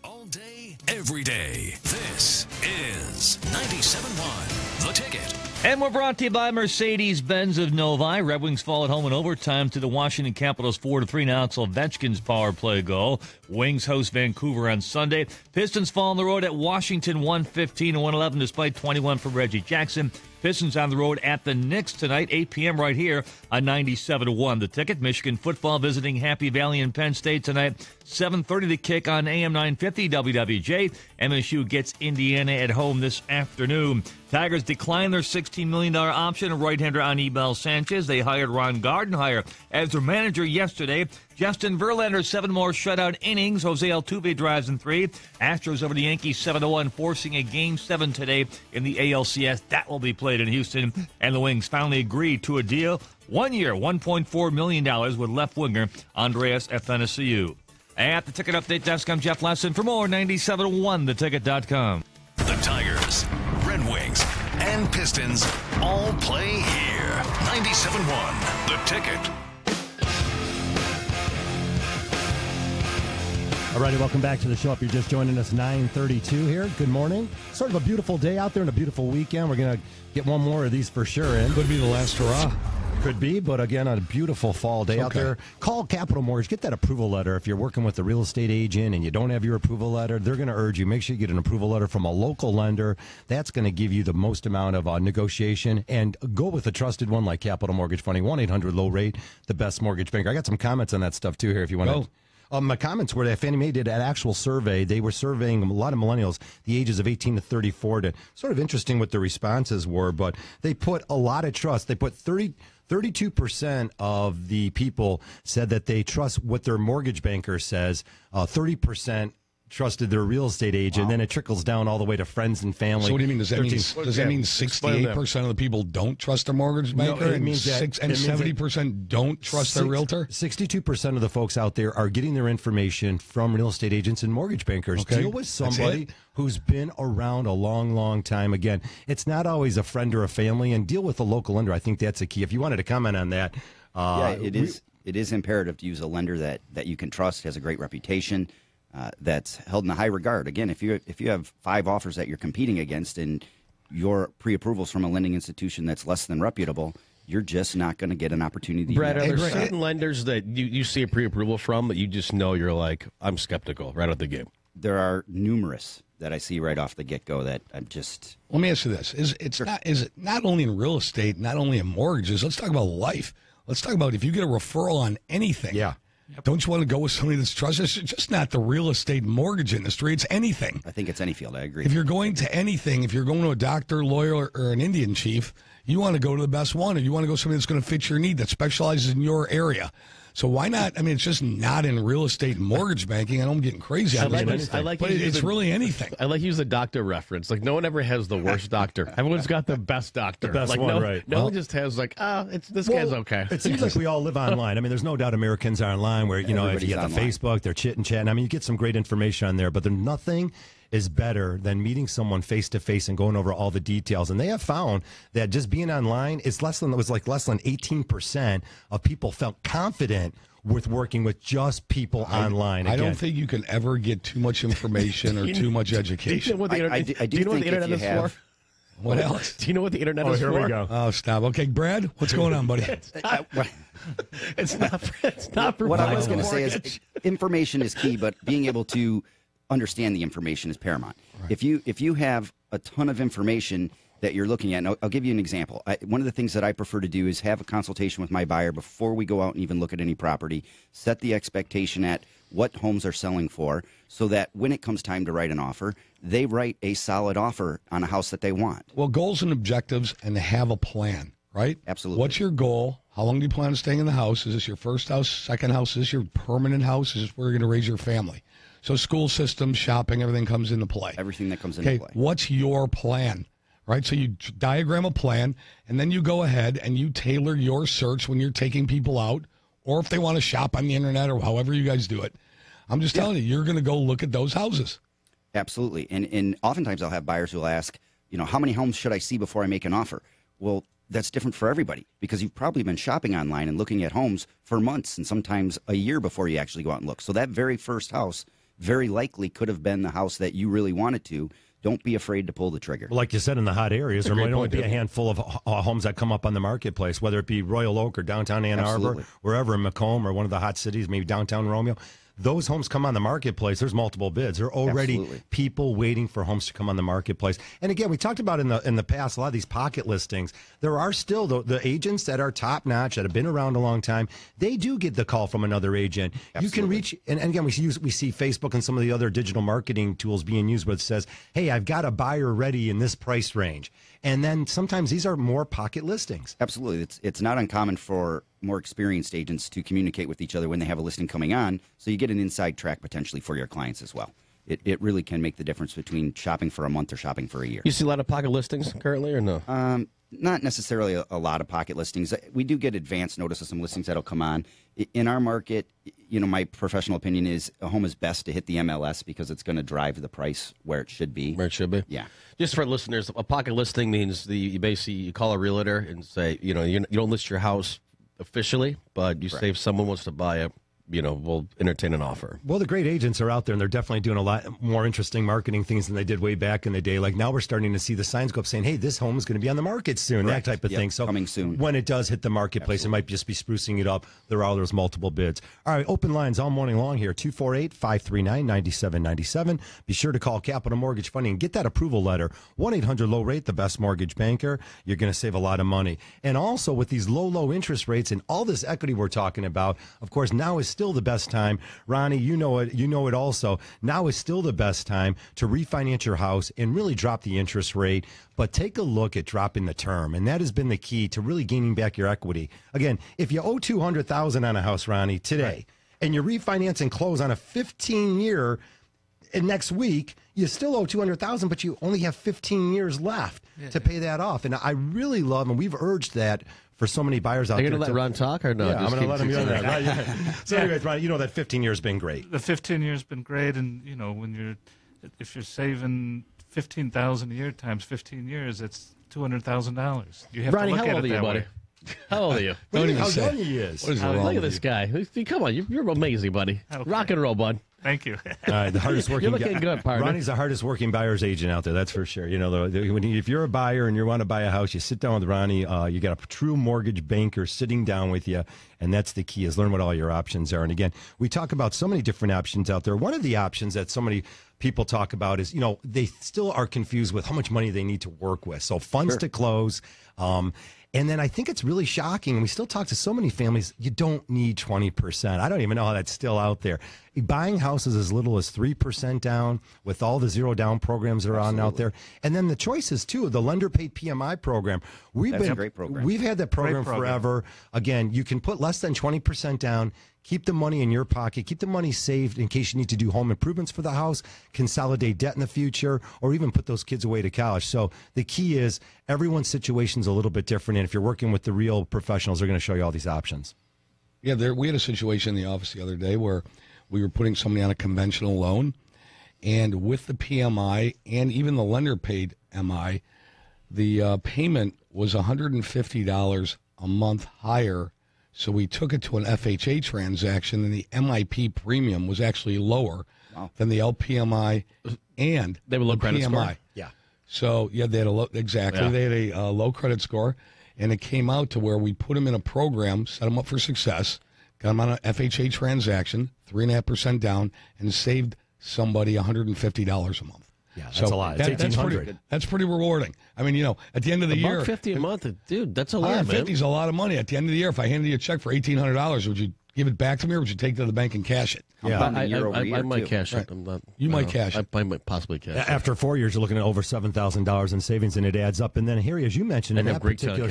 All day, every day. This is 97.1 The Ticket. And we're brought to you by Mercedes-Benz of Novi. Red Wings fall at home in overtime to the Washington Capitals 4-3. Now it's Ovechkin's power play goal. Wings host Vancouver on Sunday. Pistons fall on the road at Washington 115-111 despite 21 from Reggie Jackson. Pistons on the road at the Knicks tonight, 8 p.m. right here on 97.1. The Ticket. Michigan football visiting Happy Valley and Penn State tonight, 7:30 the kick on AM 950 WWJ. MSU gets Indiana at home this afternoon. Tigers decline their $16 million option of right-hander Anibal Sanchez. They hired Ron Gardenhire as their manager yesterday. Justin Verlander, 7 more shutout innings. Jose Altuve drives in 3. Astros over the Yankees 7-1, forcing a Game 7 today in the ALCS. That will be played in Houston. And the Wings finally agreed to a deal. 1 year, $1.4 million with left winger Andreas Athanasiou. At the Ticket Update Desk, I'm Jeff Lesson. For more, 97.1, theticket.com. The Tigers, Red Wings, and Pistons all play here. 97.1, The Ticket. All righty, welcome back to the show. If you're just joining us, 9:32 here. Good morning. Sort of a beautiful day out there and a beautiful weekend. We're going to get one more of these for sure in. Could be the last hurrah. Could be, but again, on a beautiful fall day out there. Call Capital Mortgage. Get that approval letter. If you're working with a real estate agent and you don't have your approval letter, they're going to urge you. Make sure you get an approval letter from a local lender. That's going to give you the most amount of negotiation. And go with a trusted one like Capital Mortgage Funding, 1-800-LOW-RATE, the best mortgage banker. I got some comments on that stuff, too, here if you want to. My comments were that Fannie Mae did an actual survey. They were surveying a lot of millennials, the ages of 18 to 34. To sort of interesting what the responses were, but they put a lot of trust. They put 32% of the people said that they trust what their mortgage banker says. 30% trusted their real estate agent, and then it trickles down all the way to friends and family. So what do you mean? Does that mean 68% of the people don't trust their mortgage banker? No, it means that, and 70% don't trust their realtor? 62% of the folks out there are getting their information from real estate agents and mortgage bankers. Deal with somebody who's been around a long, long time. Again, it's not always a friend or a family, and deal with a local lender. I think that's a key. If you wanted to comment on that. It is imperative to use a lender that you can trust, has a great reputation, that's held in a high regard. Again, if you have 5 offers that you're competing against and your pre-approvals from a lending institution that's less than reputable, you're just not going to get an opportunity. Brad, are there certain lenders that you see a pre-approval from that you just know you're like, I'm skeptical right out the gate? There are numerous that I see right off the get-go that I'm just... Let me ask you this. Is it not only in real estate, not only in mortgages, let's talk about life. Let's talk about if you get a referral on anything. Yeah. Yep. Don't you want to go with somebody that's trusted? It's just not the real estate mortgage industry. It's anything. I think it's any field. I agree. If you're going to anything, if you're going to a doctor, lawyer, or an Indian chief, you want to go to the best one, or you want to go to somebody that's going to fit your need, that specializes in your area. So why not? I mean, it's just not in real estate mortgage banking. I know I'm getting crazy on this, but it's really anything. I like to use the doctor reference. Like, no one ever has the worst doctor. Everyone's got the best doctor. The best one, right. No one just has like, this guy's okay. It seems like we all live online. I mean, there's no doubt Americans are online where, you know, if you get the Facebook, they're chit and chatting. I mean, you get some great information on there, but there's nothing is better than meeting someone face-to-face and going over all the details. And they have found that just being online, it was like less than 18% of people felt confident with working with just people online. I don't think you can ever get too much information or too much education. Do you know what the internet is for? What else? Do you know what the internet is for? Oh, here we go. Oh, stop. Okay, Brad, what's going on, buddy? It's not for what I was going to say is information is key, but being able to understand the information is paramount. Right. If you have a ton of information that you're looking at, and I'll give you an example. One of the things that I prefer to do is have a consultation with my buyer before we go out and even look at any property, set the expectation at what homes are selling for so that when it comes time to write an offer, they write a solid offer on a house that they want. Well, goals and objectives, and have a plan, right? Absolutely. What's your goal? How long do you plan on staying in the house? Is this your first house, second house? Is this your permanent house? Is this where you're going to raise your family? So school system, shopping, everything comes into play. Everything that comes into play. What's your plan, right? So you diagram a plan, and then you go ahead and you tailor your search when you're taking people out, or if they want to shop on the internet or however you guys do it. I'm just telling you, you're going to go look at those houses. Absolutely. And oftentimes I'll have buyers who will ask, you know, how many homes should I see before I make an offer? Well, that's different for everybody because you've probably been shopping online and looking at homes for months and sometimes a year before you actually go out and look. So that very first house very likely could have been the house that you really wanted to. Don't be afraid to pull the trigger. Well, like you said, in the hot areas, there might only be a handful of homes that come up on the marketplace, whether it be Royal Oak or downtown Ann Arbor, wherever in Macomb or one of the hot cities, maybe downtown Romeo. Those homes come on the marketplace. There's multiple bids. There are already people waiting for homes to come on the marketplace. And again, we talked about in the past, a lot of these pocket listings. There are still the agents that are top-notch, that have been around a long time. They do get the call from another agent. You can reach, and again, we see Facebook and some of the other digital marketing tools being used where it says, hey, I've got a buyer ready in this price range. And then sometimes these are more pocket listings. Absolutely. It's not uncommon for more experienced agents to communicate with each other when they have a listing coming on, so you get an inside track potentially for your clients as well. It really can make the difference between shopping for a month or shopping for a year. You see a lot of pocket listings currently or no? Not necessarily a lot of pocket listings. We do get advance notice of some listings that'll come on. In our market, you know, my professional opinion is a home is best to hit the MLS because it's going to drive the price where it should be. Where it should be? Yeah. Just for listeners, a pocket listing means you basically call a realtor and say, you know, you don't list your house officially, but you say if someone wants to buy it, you know, we'll entertain an offer. Well, the great agents are out there, and they're definitely doing a lot more interesting marketing things than they did way back in the day. Like now we're starting to see the signs go up saying, hey, this home is going to be on the market soon, that type of thing. So coming soon. When it does hit the marketplace, it might just be sprucing it up. There are those multiple bids. All right, open lines all morning long here, 248-539-9797. Be sure to call Capital Mortgage Funding and get that approval letter. 1-800-LOW-RATE, the best mortgage banker. You're going to save a lot of money. And also with these low interest rates and all this equity we're talking about, of course, now is still the best time, Ronnie, you know it also, now is still the best time to refinance your house and really drop the interest rate, but take a look at dropping the term, and that has been the key to really gaining back your equity. Again, if you owe $200,000 on a house, Ronnie, today, and you refinance and close on a 15-year and next week, you still owe $200,000, but you only have 15 years left to pay that off. And I really love, and we've urged that for so many buyers out there. Are you going to let Ron talk or no? Yeah, I'm going to let him go there. So anyways, Ron, you know that 15 years has been great. The 15 years has been great, and you know, if you're saving $15,000 a year times 15 years, it's $200,000. You have Ronnie, to look at it that way. How old are you? Don't even say. How young he is. Look at this guy. Come on, you're amazing, buddy. Rock and roll, bud. Thank you. The hardest working. You're looking good, partner. Ronnie's the hardest working buyer's agent out there. That's for sure. You know, if you're a buyer and you want to buy a house, you sit down with Ronnie. You got a true mortgage banker sitting down with you, and that's the key: is learn what all your options are. And again, we talk about so many different options out there. One of the options that so many people talk about is, you know, they still are confused with how much money they need to work with. So funds to close. And then I think it's really shocking, and we still talk to so many families, you don't need 20%. I don't even know how that's still out there. Buying houses as little as 3% down with all the zero down programs that are on out there. And then the choices, too, the lender paid PMI program. We've had that program forever. Again, you can put less than 20% down. Keep the money in your pocket. Keep the money saved in case you need to do home improvements for the house, consolidate debt in the future, or even put those kids away to college. So the key is everyone's situation is a little bit different. And if you're working with the real professionals, they're going to show you all these options. Yeah, we had a situation in the office the other day where we were putting somebody on a conventional loan. And with the PMI and even the lender paid MI, the payment was $150 a month higher. So we took it to an FHA transaction, and the MIP premium was actually lower than the LPMI, and they were low credit score. Yeah. So yeah, they had a low, they had a low credit score, and it came out to where we put them in a program, set them up for success, got them on an FHA transaction, 3.5% down, and saved somebody $150 a month. Yeah, that's a lot. That's pretty rewarding. I mean, you know, at the end of the year, $150 a month, dude, that's a lot. $150 is a lot of money. At the end of the year, if I handed you a check for $1,800, would you give it back to me, or would you take it to the bank and cash it? Yeah, I might cash it. You might cash it. I might possibly cash it. After 4 years, you're looking at over $7,000 in savings, and it adds up. And then Harry, as you mentioned, in that particular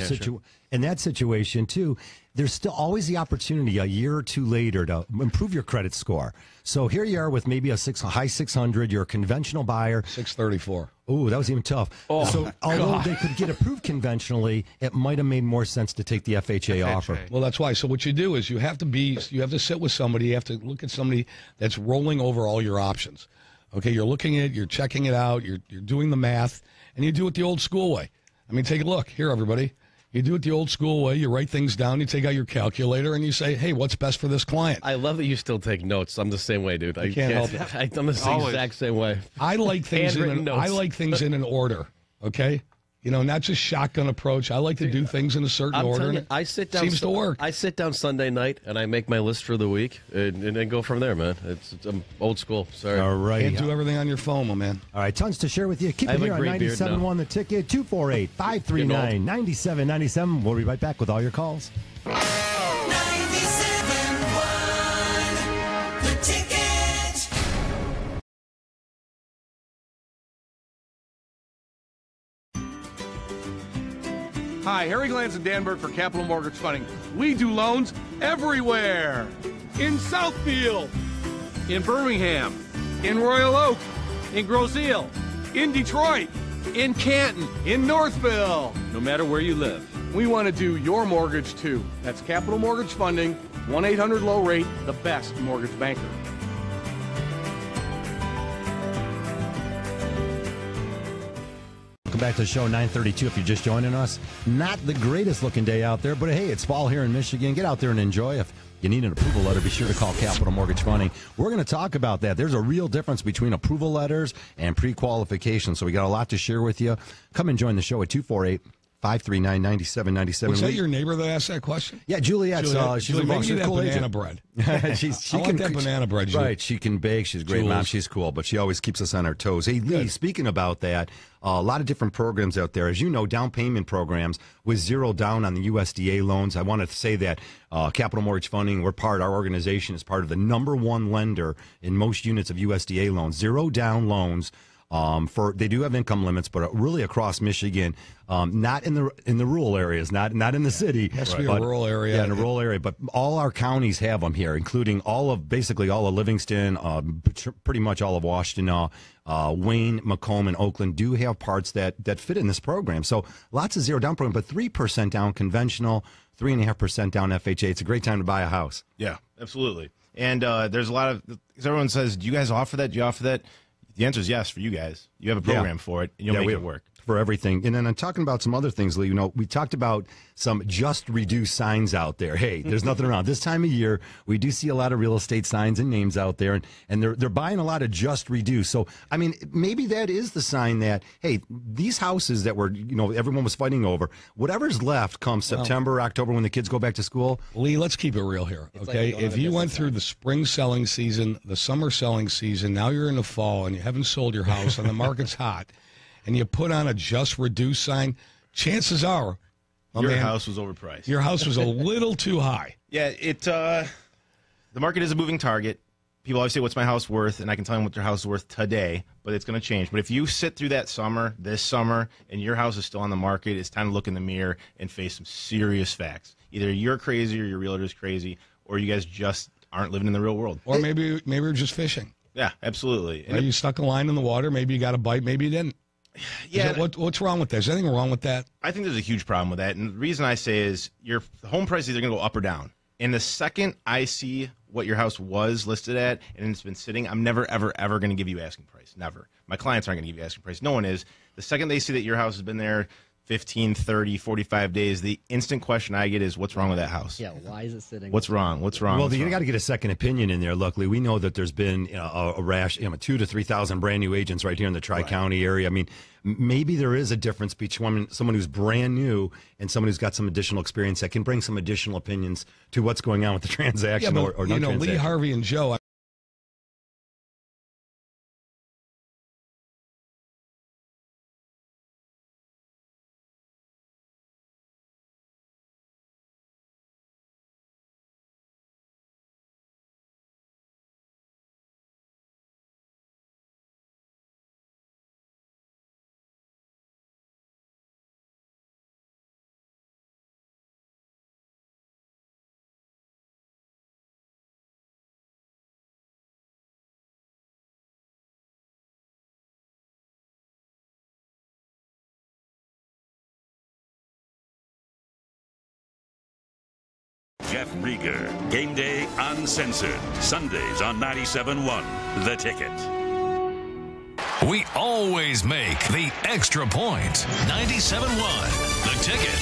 situation, too, there's still always the opportunity a year or two later to improve your credit score. So here you are with maybe a high 600. You're a conventional buyer. 634. Oh, that was even tough. Oh, so although they could get approved conventionally, it might have made more sense to take the FHA offer. Well, that's why. So what you do is you have to sit with somebody. You have to look at somebody that's rolling over all your options. Okay, you're looking at it, you're checking it out, you're doing the math, and you do it the old school way. I mean, take a look. Here, everybody. You do it the old school way. You write things down. You take out your calculator, and you say, hey, what's best for this client? I love that you still take notes. I'm the same way, dude. I can't help it. I'm the exact same way. I like things in an order, okay? You know, not just shotgun approach. I like to do things in a certain order. You, I sit down, seems to work. I sit down Sunday night, and I make my list for the week, and then go from there, man. It's old school. Sorry. All right. Can't do everything on your phone, my man. All right, tons to share with you. Keep it here on 97.1 The Ticket, 248-539-9797. We'll be right back with all your calls. 97.1 The Ticket. Hi, Harry Glanz and Dan Berg for Capital Mortgage Funding. We do loans everywhere. In Southfield, in Birmingham, in Royal Oak, in Groseal, in Detroit, in Canton, in Northville. No matter where you live, we want to do your mortgage too. That's Capital Mortgage Funding, 1-800-LOW-RATE, the best mortgage banker. Back to the show, 9:32. If you're just joining us, not the greatest looking day out there, but hey, it's fall here in Michigan. Get out there and enjoy. If you need an approval letter, be sure to call Capital Mortgage Funding. We're going to talk about that. There's a real difference between approval letters and pre-qualification, so we got a lot to share with you. Come and join the show at 248-539-9797. Was that your neighbor that asked that question? Yeah, Juliet's. She's a cool banana bread. I want that banana bread. Right, she can bake. She's a great mom. She's cool, but she always keeps us on our toes. Hey, Lee, speaking about that, a lot of different programs out there. As you know, down payment programs with zero down on the USDA loans. I want to say that Capital Mortgage Funding, our organization is part of the #1 lender in most units of USDA loans. Zero down loans. They do have income limits, but really across Michigan, not in the rural areas, not in the city. Has to be a rural area. Yeah, in a rural area, but all our counties have them here, including basically all of Livingston, pretty much all of Washtenaw, Wayne, Macomb, and Oakland do have parts that fit in this program. So lots of zero down program, but 3% down conventional, 3.5% down FHA. It's a great time to buy a house. Yeah, absolutely. And there's a lot of, because everyone says, do you guys offer that? Do you offer that? The answer is yes for you guys. You have a program for it, and you'll make it work. for everything. And then I'm talking about some other things, Lee. You know, we talked about some just reduce signs out there. Hey, there's nothing around. This time of year, we do see a lot of real estate signs and names out there, and they're buying a lot of just reduce. So, I mean, maybe that is the sign that, hey, these houses that were, you know, everyone was fighting over, whatever's left come September, October, when the kids go back to school. Lee, let's keep it real here, okay? Like, if you went through the spring selling season, the summer selling season, now you're in the fall and you haven't sold your house and the market's hot, and you put on a just reduce sign, chances are your house was overpriced. Your house was a little too high. Yeah, the market is a moving target. People always say, what's my house worth? And I can tell them what their house is worth today, but it's going to change. But if you sit through that summer, this summer, and your house is still on the market, it's time to look in the mirror and face some serious facts. Either you're crazy or your realtor's crazy, or you guys just aren't living in the real world. Or maybe you're just fishing. Yeah, absolutely. And you stuck a line in the water. Maybe you got a bite. Maybe you didn't. Yeah. What's wrong with that? Is anything wrong with that? I think there's a huge problem with that. And the reason I say is your home price is either going to go up or down. And the second I see what your house was listed at and it's been sitting, I'm never, ever, ever going to give you asking price. Never. My clients aren't going to give you asking price. No one is. The second they see that your house has been there 15, 30, 45 days, the instant question I get is, what's wrong with that house? Yeah, why is it sitting? What's wrong? What's wrong? Well, you got to get a second opinion in there. Luckily, we know that there's been a rash, 2,000 to 3,000 brand new agents right here in the Tri-County area. I mean, maybe there is a difference between someone who's brand new and someone who's got some additional experience that can bring some additional opinions to what's going on with the transaction or not. You know, Lee, Harvey, and Joe. Jeff Rieger, Game Day Uncensored, Sundays on 97.1, The Ticket. We always make the extra point. 97.1, The Ticket.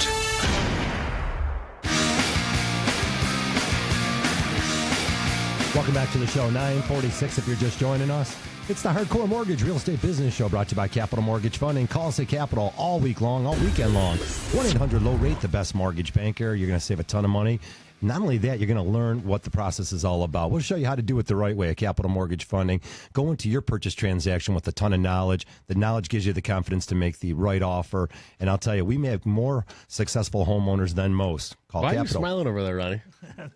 Welcome back to the show, 946 if you're just joining us. It's the Hardcore Mortgage Real Estate Business Show brought to you by Capital Mortgage Funding. Call us at Capital all week long, all weekend long. 1-800-LOW-RATE, the best mortgage banker. You're going to save a ton of money. Not only that, you're going to learn what the process is all about. We'll show you how to do it the right way at Capital Mortgage Funding. Go into your purchase transaction with a ton of knowledge. The knowledge gives you the confidence to make the right offer. And I'll tell you, we make more successful homeowners than most. Call Capital. Why are you smiling over there, Ronnie? Do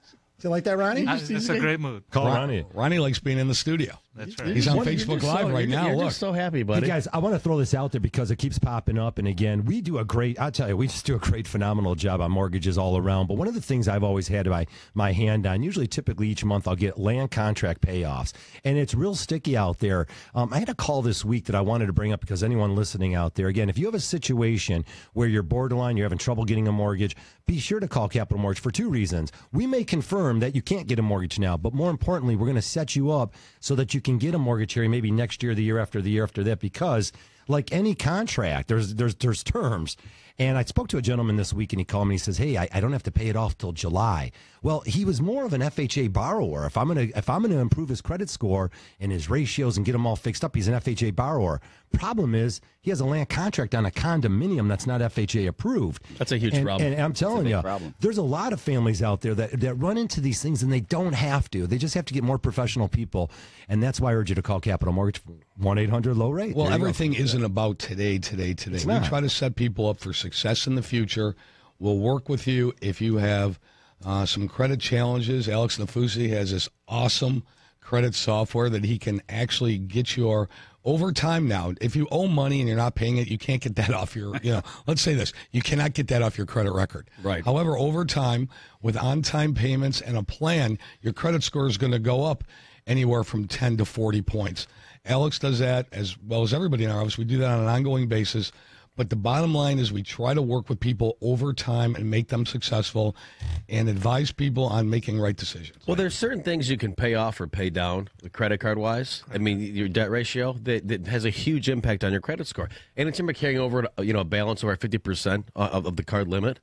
you like that, Ronnie? It's a great mood. Call Ronnie. Ronnie likes being in the studio. That's right. He's on Facebook Live right now. Look, so happy, buddy. Hey guys, I want to throw this out there because it keeps popping up. And again, we do a great, I'll tell you, we just do a great, phenomenal job on mortgages all around. But one of the things I've always had my hand on, typically each month I'll get land contract payoffs. And it's real sticky out there. I had a call this week that I wanted to bring up because anyone listening out there, again, if you have a situation where you're borderline, you're having trouble getting a mortgage, be sure to call Capital Mortgage for two reasons. We may confirm that you can't get a mortgage now, but more importantly, we're going to set you up so that you can get a mortgage here maybe next year, the year after, that, because like any contract, there's terms. And I spoke to a gentleman this week, and he called me. He says, "Hey, I don't have to pay it off till July." Well, he was more of an FHA borrower. If I'm gonna improve his credit score and his ratios and get them all fixed up, he's an FHA borrower. Problem is, he has a land contract on a condominium that's not FHA approved. That's a huge problem. And I'm telling you, there's a lot of families out there that run into these things, and they don't have to. They just have to get more professional people, and that's why I urge you to call Capital Mortgage, 1-800-LOW-RATE. Well, everything isn't about today. We try to set people up for success in the future. We'll work with you if you have some credit challenges. Alex Nefouse has this awesome credit software that he can actually get your over time now. If you owe money and you're not paying it, you can't get that off your, let's say this, you cannot get that off your credit record. Right. However, over time, with on-time payments and a plan, your credit score is going to go up anywhere from 10 to 40 points. Alex does that as well as everybody in our office. We do that on an ongoing basis. But the bottom line is we try to work with people over time and make them successful and advise people on making right decisions. Well, there's certain things you can pay off or pay down credit card-wise. I mean, your debt ratio, that has a huge impact on your credit score. And it's remember carrying over, you know, a balance over 50% of the card limit.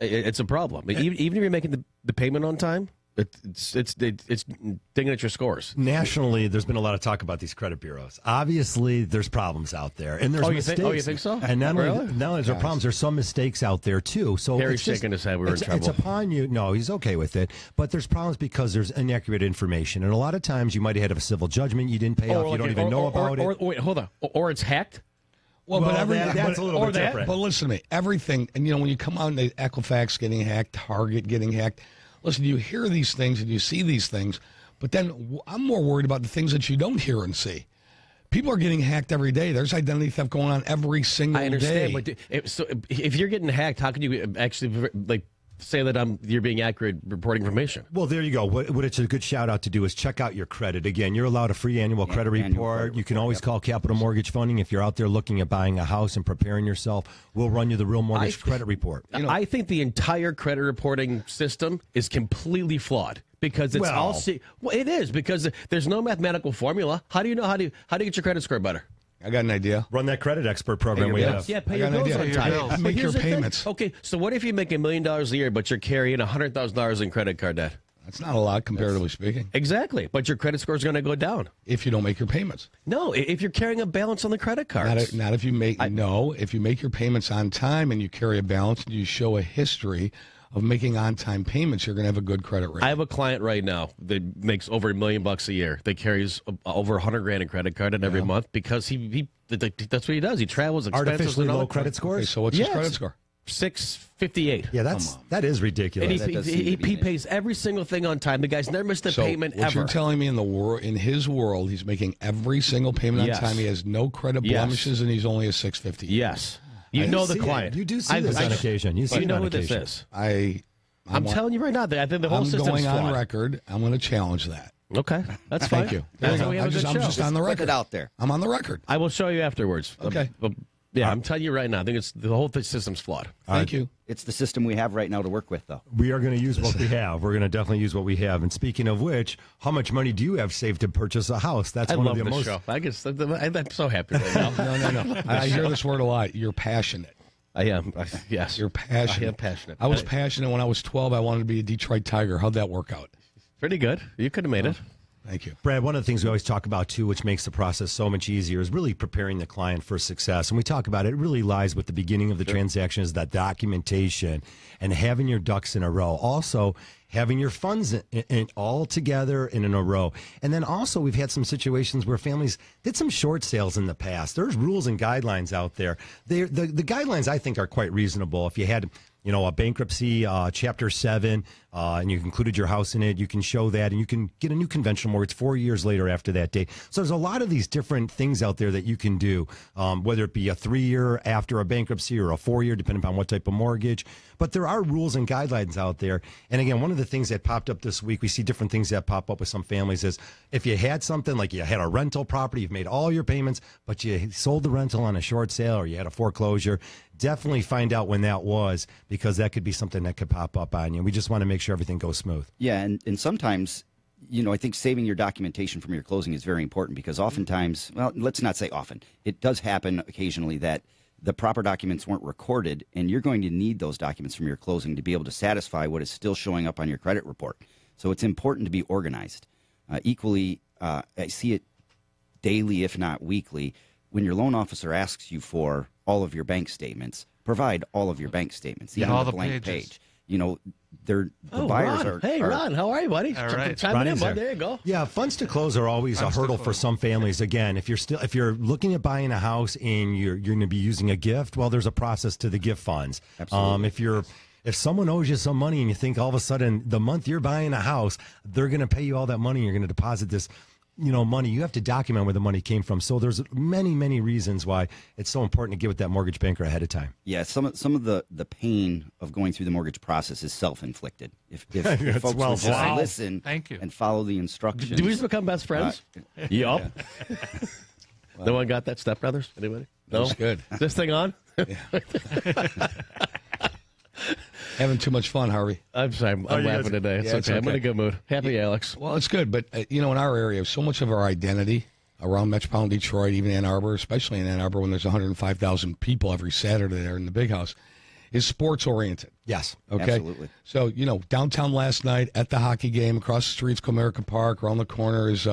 It's a problem. Even if you're making the payment on time, it's dinging at your scores. Nationally, there's been a lot of talk about these credit bureaus. Obviously, there's problems out there, and there's mistakes. You think so? And not really? Not only there are problems, there's some mistakes out there too. So Harry's shaking his head. We were in trouble. It's upon you. No, he's okay with it. But there's problems because there's inaccurate information, and a lot of times you might have had a civil judgment you didn't pay off. You don't even know about it. Wait, hold on. Or it's hacked. Well, but that's a little bit different. But listen to me. Everything, and you know, when you come out and Equifax getting hacked, Target getting hacked. Listen, you hear these things and you see these things, but then I'm more worried about the things that you don't hear and see. People are getting hacked every day. There's identity theft going on every single day. I understand, but so if you're getting hacked, how can you actually say that you're being accurate reporting information? Well, there you go. What it's a good shout-out to do is check out your credit. Again, you're allowed a free annual credit report. You can always call Capital Mortgage Funding if you're out there looking at buying a house and preparing yourself. We'll run you the real mortgage credit report. I think the entire credit reporting system is completely flawed because it's it is, because there's no mathematical formula. How do you know how to get your credit score better? I got an idea. Run that credit expert program we have. Yeah, pay your bills on time. Make your payments. Okay, so what if you make $1 million a year, but you're carrying $100,000 in credit card debt? That's not a lot, comparatively speaking. Exactly, but your credit score is going to go down if you don't make your payments. No, if you're carrying a balance on the credit cards. Not if you make. No, if you make your payments on time and you carry a balance and you show a history of making on-time payments, you're going to have a good credit rating. I have a client right now that makes over $1 million a year. That carries over $100,000 in credit card debt every month because that's what he does. He travels expenses. Artificially low credit scores? Okay, so what's his credit score? 658. Yeah, that is ridiculous. And he pays every single thing on time. The guy's never missed a payment ever. So you're telling me in his world, he's making every single payment on time. He has no credit blemishes, and he's only a 650. Yes. You know the client. You do see this on occasion. You know who this is. I'm telling you right now that I think the whole system is flawed. I'm going on record. I'm going to challenge that. Okay, that's fine. Thank you. I'm just on the record. Out there. I'm on the record. I will show you afterwards. Okay. Yeah, I'm telling you right now. I think the whole system's flawed. Thank you. It's the system we have right now to work with, though. We are going to use what we have. We're going to definitely use what we have. And speaking of which, how much money do you have saved to purchase a house? That's one of the most. I love the show. I'm so happy right now. No. I hear this word a lot. You're passionate. I am. Yes. You're passionate. I am passionate. I was passionate when I was 12. I wanted to be a Detroit Tiger. How'd that work out? Pretty good. You could have made it. Thank you. Brad, one of the things we always talk about, too, which makes the process so much easier is really preparing the client for success. And we talk about it really lies with the beginning of the transaction is that documentation and having your ducks in a row. Also, having your funds all together and in a row. And then also we've had some situations where families did some short sales in the past. There's rules and guidelines out there. The guidelines, I think, are quite reasonable. If you had a bankruptcy, Chapter 7, and you included your house in it, you can show that, and you can get a new conventional mortgage 4 years later after that date. So there's a lot of these different things out there that you can do, whether it be a 3-year after a bankruptcy or a 4-year, depending upon what type of mortgage. But there are rules and guidelines out there. And again, one of the things that popped up this week, we see different things that pop up with some families is if you had something, like you had a rental property, you've made all your payments, but you sold the rental on a short sale or you had a foreclosure, definitely find out when that was, because that could be something that could pop up on you. We just want to make sure everything goes smooth. Yeah, and sometimes, I think saving your documentation from your closing is very important, because oftentimes, well, let's not say often, it does happen occasionally that the proper documents weren't recorded, and you're going to need those documents from your closing to be able to satisfy what is still showing up on your credit report. So it's important to be organized. Equally, I see it daily, if not weekly, when your loan officer asks you for all of your bank statements, provide all of your bank statements, even all the blank page. The buyers are. Hey, Ron, how are you, buddy? All right. There you go. Yeah, funds to close are always a hurdle for some families. Again, if you're looking at buying a house and you're going to be using a gift, well, there's a process to the gift funds. Absolutely. If someone owes you some money and you think all of a sudden the month you're buying a house, they're going to pay you all that money, you're going to deposit this money, you have to document where the money came from. So there's many, many reasons why it's so important to get with that mortgage banker ahead of time. Yeah, some of the pain of going through the mortgage process is self-inflicted. If folks would just listen and follow the instructions. Do we just become best friends? Yup. No one got that, Step Brothers? Anybody? No? That's good. Is this thing on? Yeah. Having too much fun, Harvey. I'm sorry. I'm laughing today. It's, yeah, okay. It's okay. I'm in a good mood. Happy, yeah, Alex. Well, it's good. But, in our area, so much of our identity around Metropolitan Detroit, even Ann Arbor, especially in Ann Arbor when there's 105,000 people every Saturday there in the big house, is sports-oriented. Yes, okay? Absolutely. So, downtown last night at the hockey game, across the street is Comerica Park, around the corner is,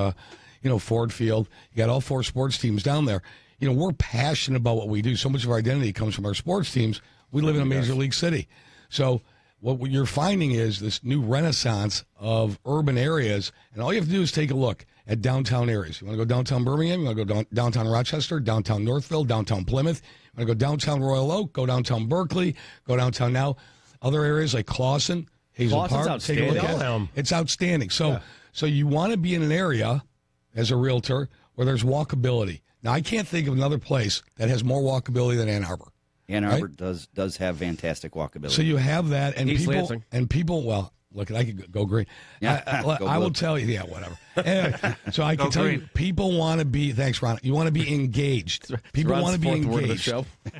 Ford Field. You got all four sports teams down there. We're passionate about what we do. So much of our identity comes from our sports teams. We live in a major league city. So what you're finding is this new renaissance of urban areas, and all you have to do is take a look at downtown areas. You want to go downtown Birmingham, you want to go downtown Rochester, downtown Northville, downtown Plymouth, you want to go downtown Royal Oak, go downtown Berkeley, go downtown now. Other areas like Clawson, Hazel Park, take a look at it. It's outstanding. So, So you want to be in an area, as a realtor, where there's walkability. Now, I can't think of another place that has more walkability than Ann Arbor. Ann Arbor does have fantastic walkability. So you have that, and people. Well, look, I could go green. Yeah, I will tell you. Yeah, whatever. Anyway, so I can tell you, people want to be. Thanks, Ron. You want to be engaged. People want to be engaged.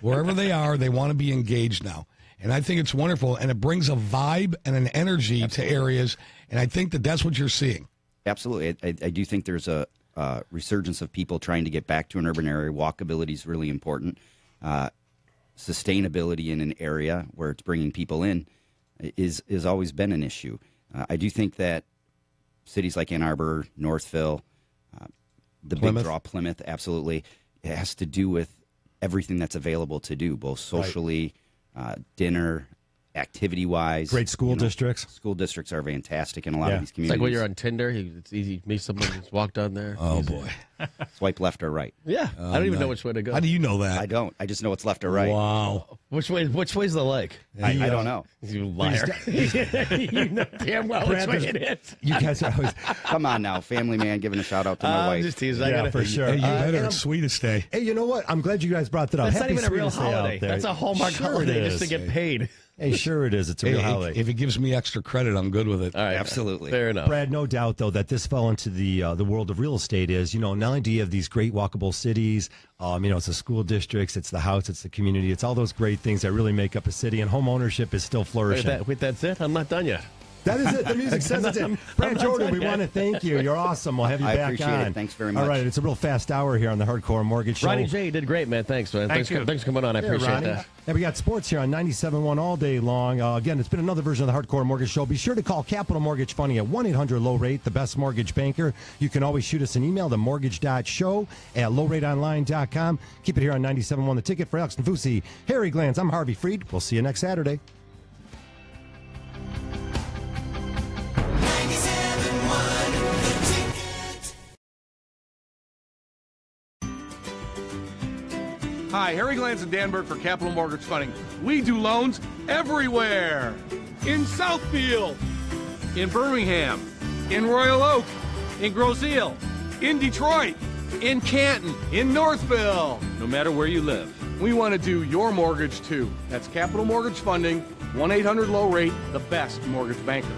Wherever they are, they want to be engaged now, and I think it's wonderful, and it brings a vibe and an energy to areas, and I think that's what you're seeing. Absolutely, I do think there's a resurgence of people trying to get back to an urban area. Walkability is really important. Sustainability in an area where it's bringing people in is always been an issue. I do think that cities like Ann Arbor, Northville, Plymouth, absolutely, it has to do with everything that's available to do, both socially, dinner, activity-wise. Great school districts. School districts are fantastic in a lot of these communities. It's like when you're on Tinder, it's easy to meet someone who's walked on there. Oh, boy. Swipe left or right. Yeah. I don't even know which way to go. How do you know that? I don't. I just know it's left or right. Wow. Which way's the lake? I don't know. You liar. You know damn well Brad, which way it is. You guys are always... Come on now, family man, giving a shout-out to my wife. I'm just teasing. Yeah, for sure. Hey, you better. It's Sweetest Day. Hey, you know what? I'm glad you guys brought that up. That's not even a real holiday. That's a Hallmark holiday just to get paid. Hey, sure it is. It's a real holiday. If it gives me extra credit, I'm good with it. All right, absolutely. Fair enough. Brad, no doubt, though, that this fell into the world of real estate is, not only do you have these great walkable cities, it's the school districts, it's the house, it's the community, it's all those great things that really make up a city, and home ownership is still flourishing. That's it? I'm not done yet. That is it. The music says it's it. Brad Jordan, we want to thank you. You're awesome. We'll have you back on. I appreciate it. Thanks very much. All right, it's a real fast hour here on the Hardcore Mortgage Show. Ronnie J, you did great, man. Thanks, man. Thanks for coming on. I appreciate that. And we got sports here on 97.1 all day long. Again, it's been another version of the Hardcore Mortgage Show. Be sure to call Capital Mortgage Funding at 1-800-LOW-RATE, the best mortgage banker. You can always shoot us an email to mortgage.show@lowrateonline.com. Keep it here on 97.1 The Ticket. For Alex Nefouse, Harry Glanz, I'm Harvey Freed. We'll see you next Saturday. Hi, Harry Glanz and Dan Berg for Capital Mortgage Funding. We do loans everywhere. In Southfield, in Birmingham, in Royal Oak, in Groseal, in Detroit, in Canton, in Northville. No matter where you live, we want to do your mortgage too. That's Capital Mortgage Funding, 1-800-LOW-RATE, the best mortgage banker.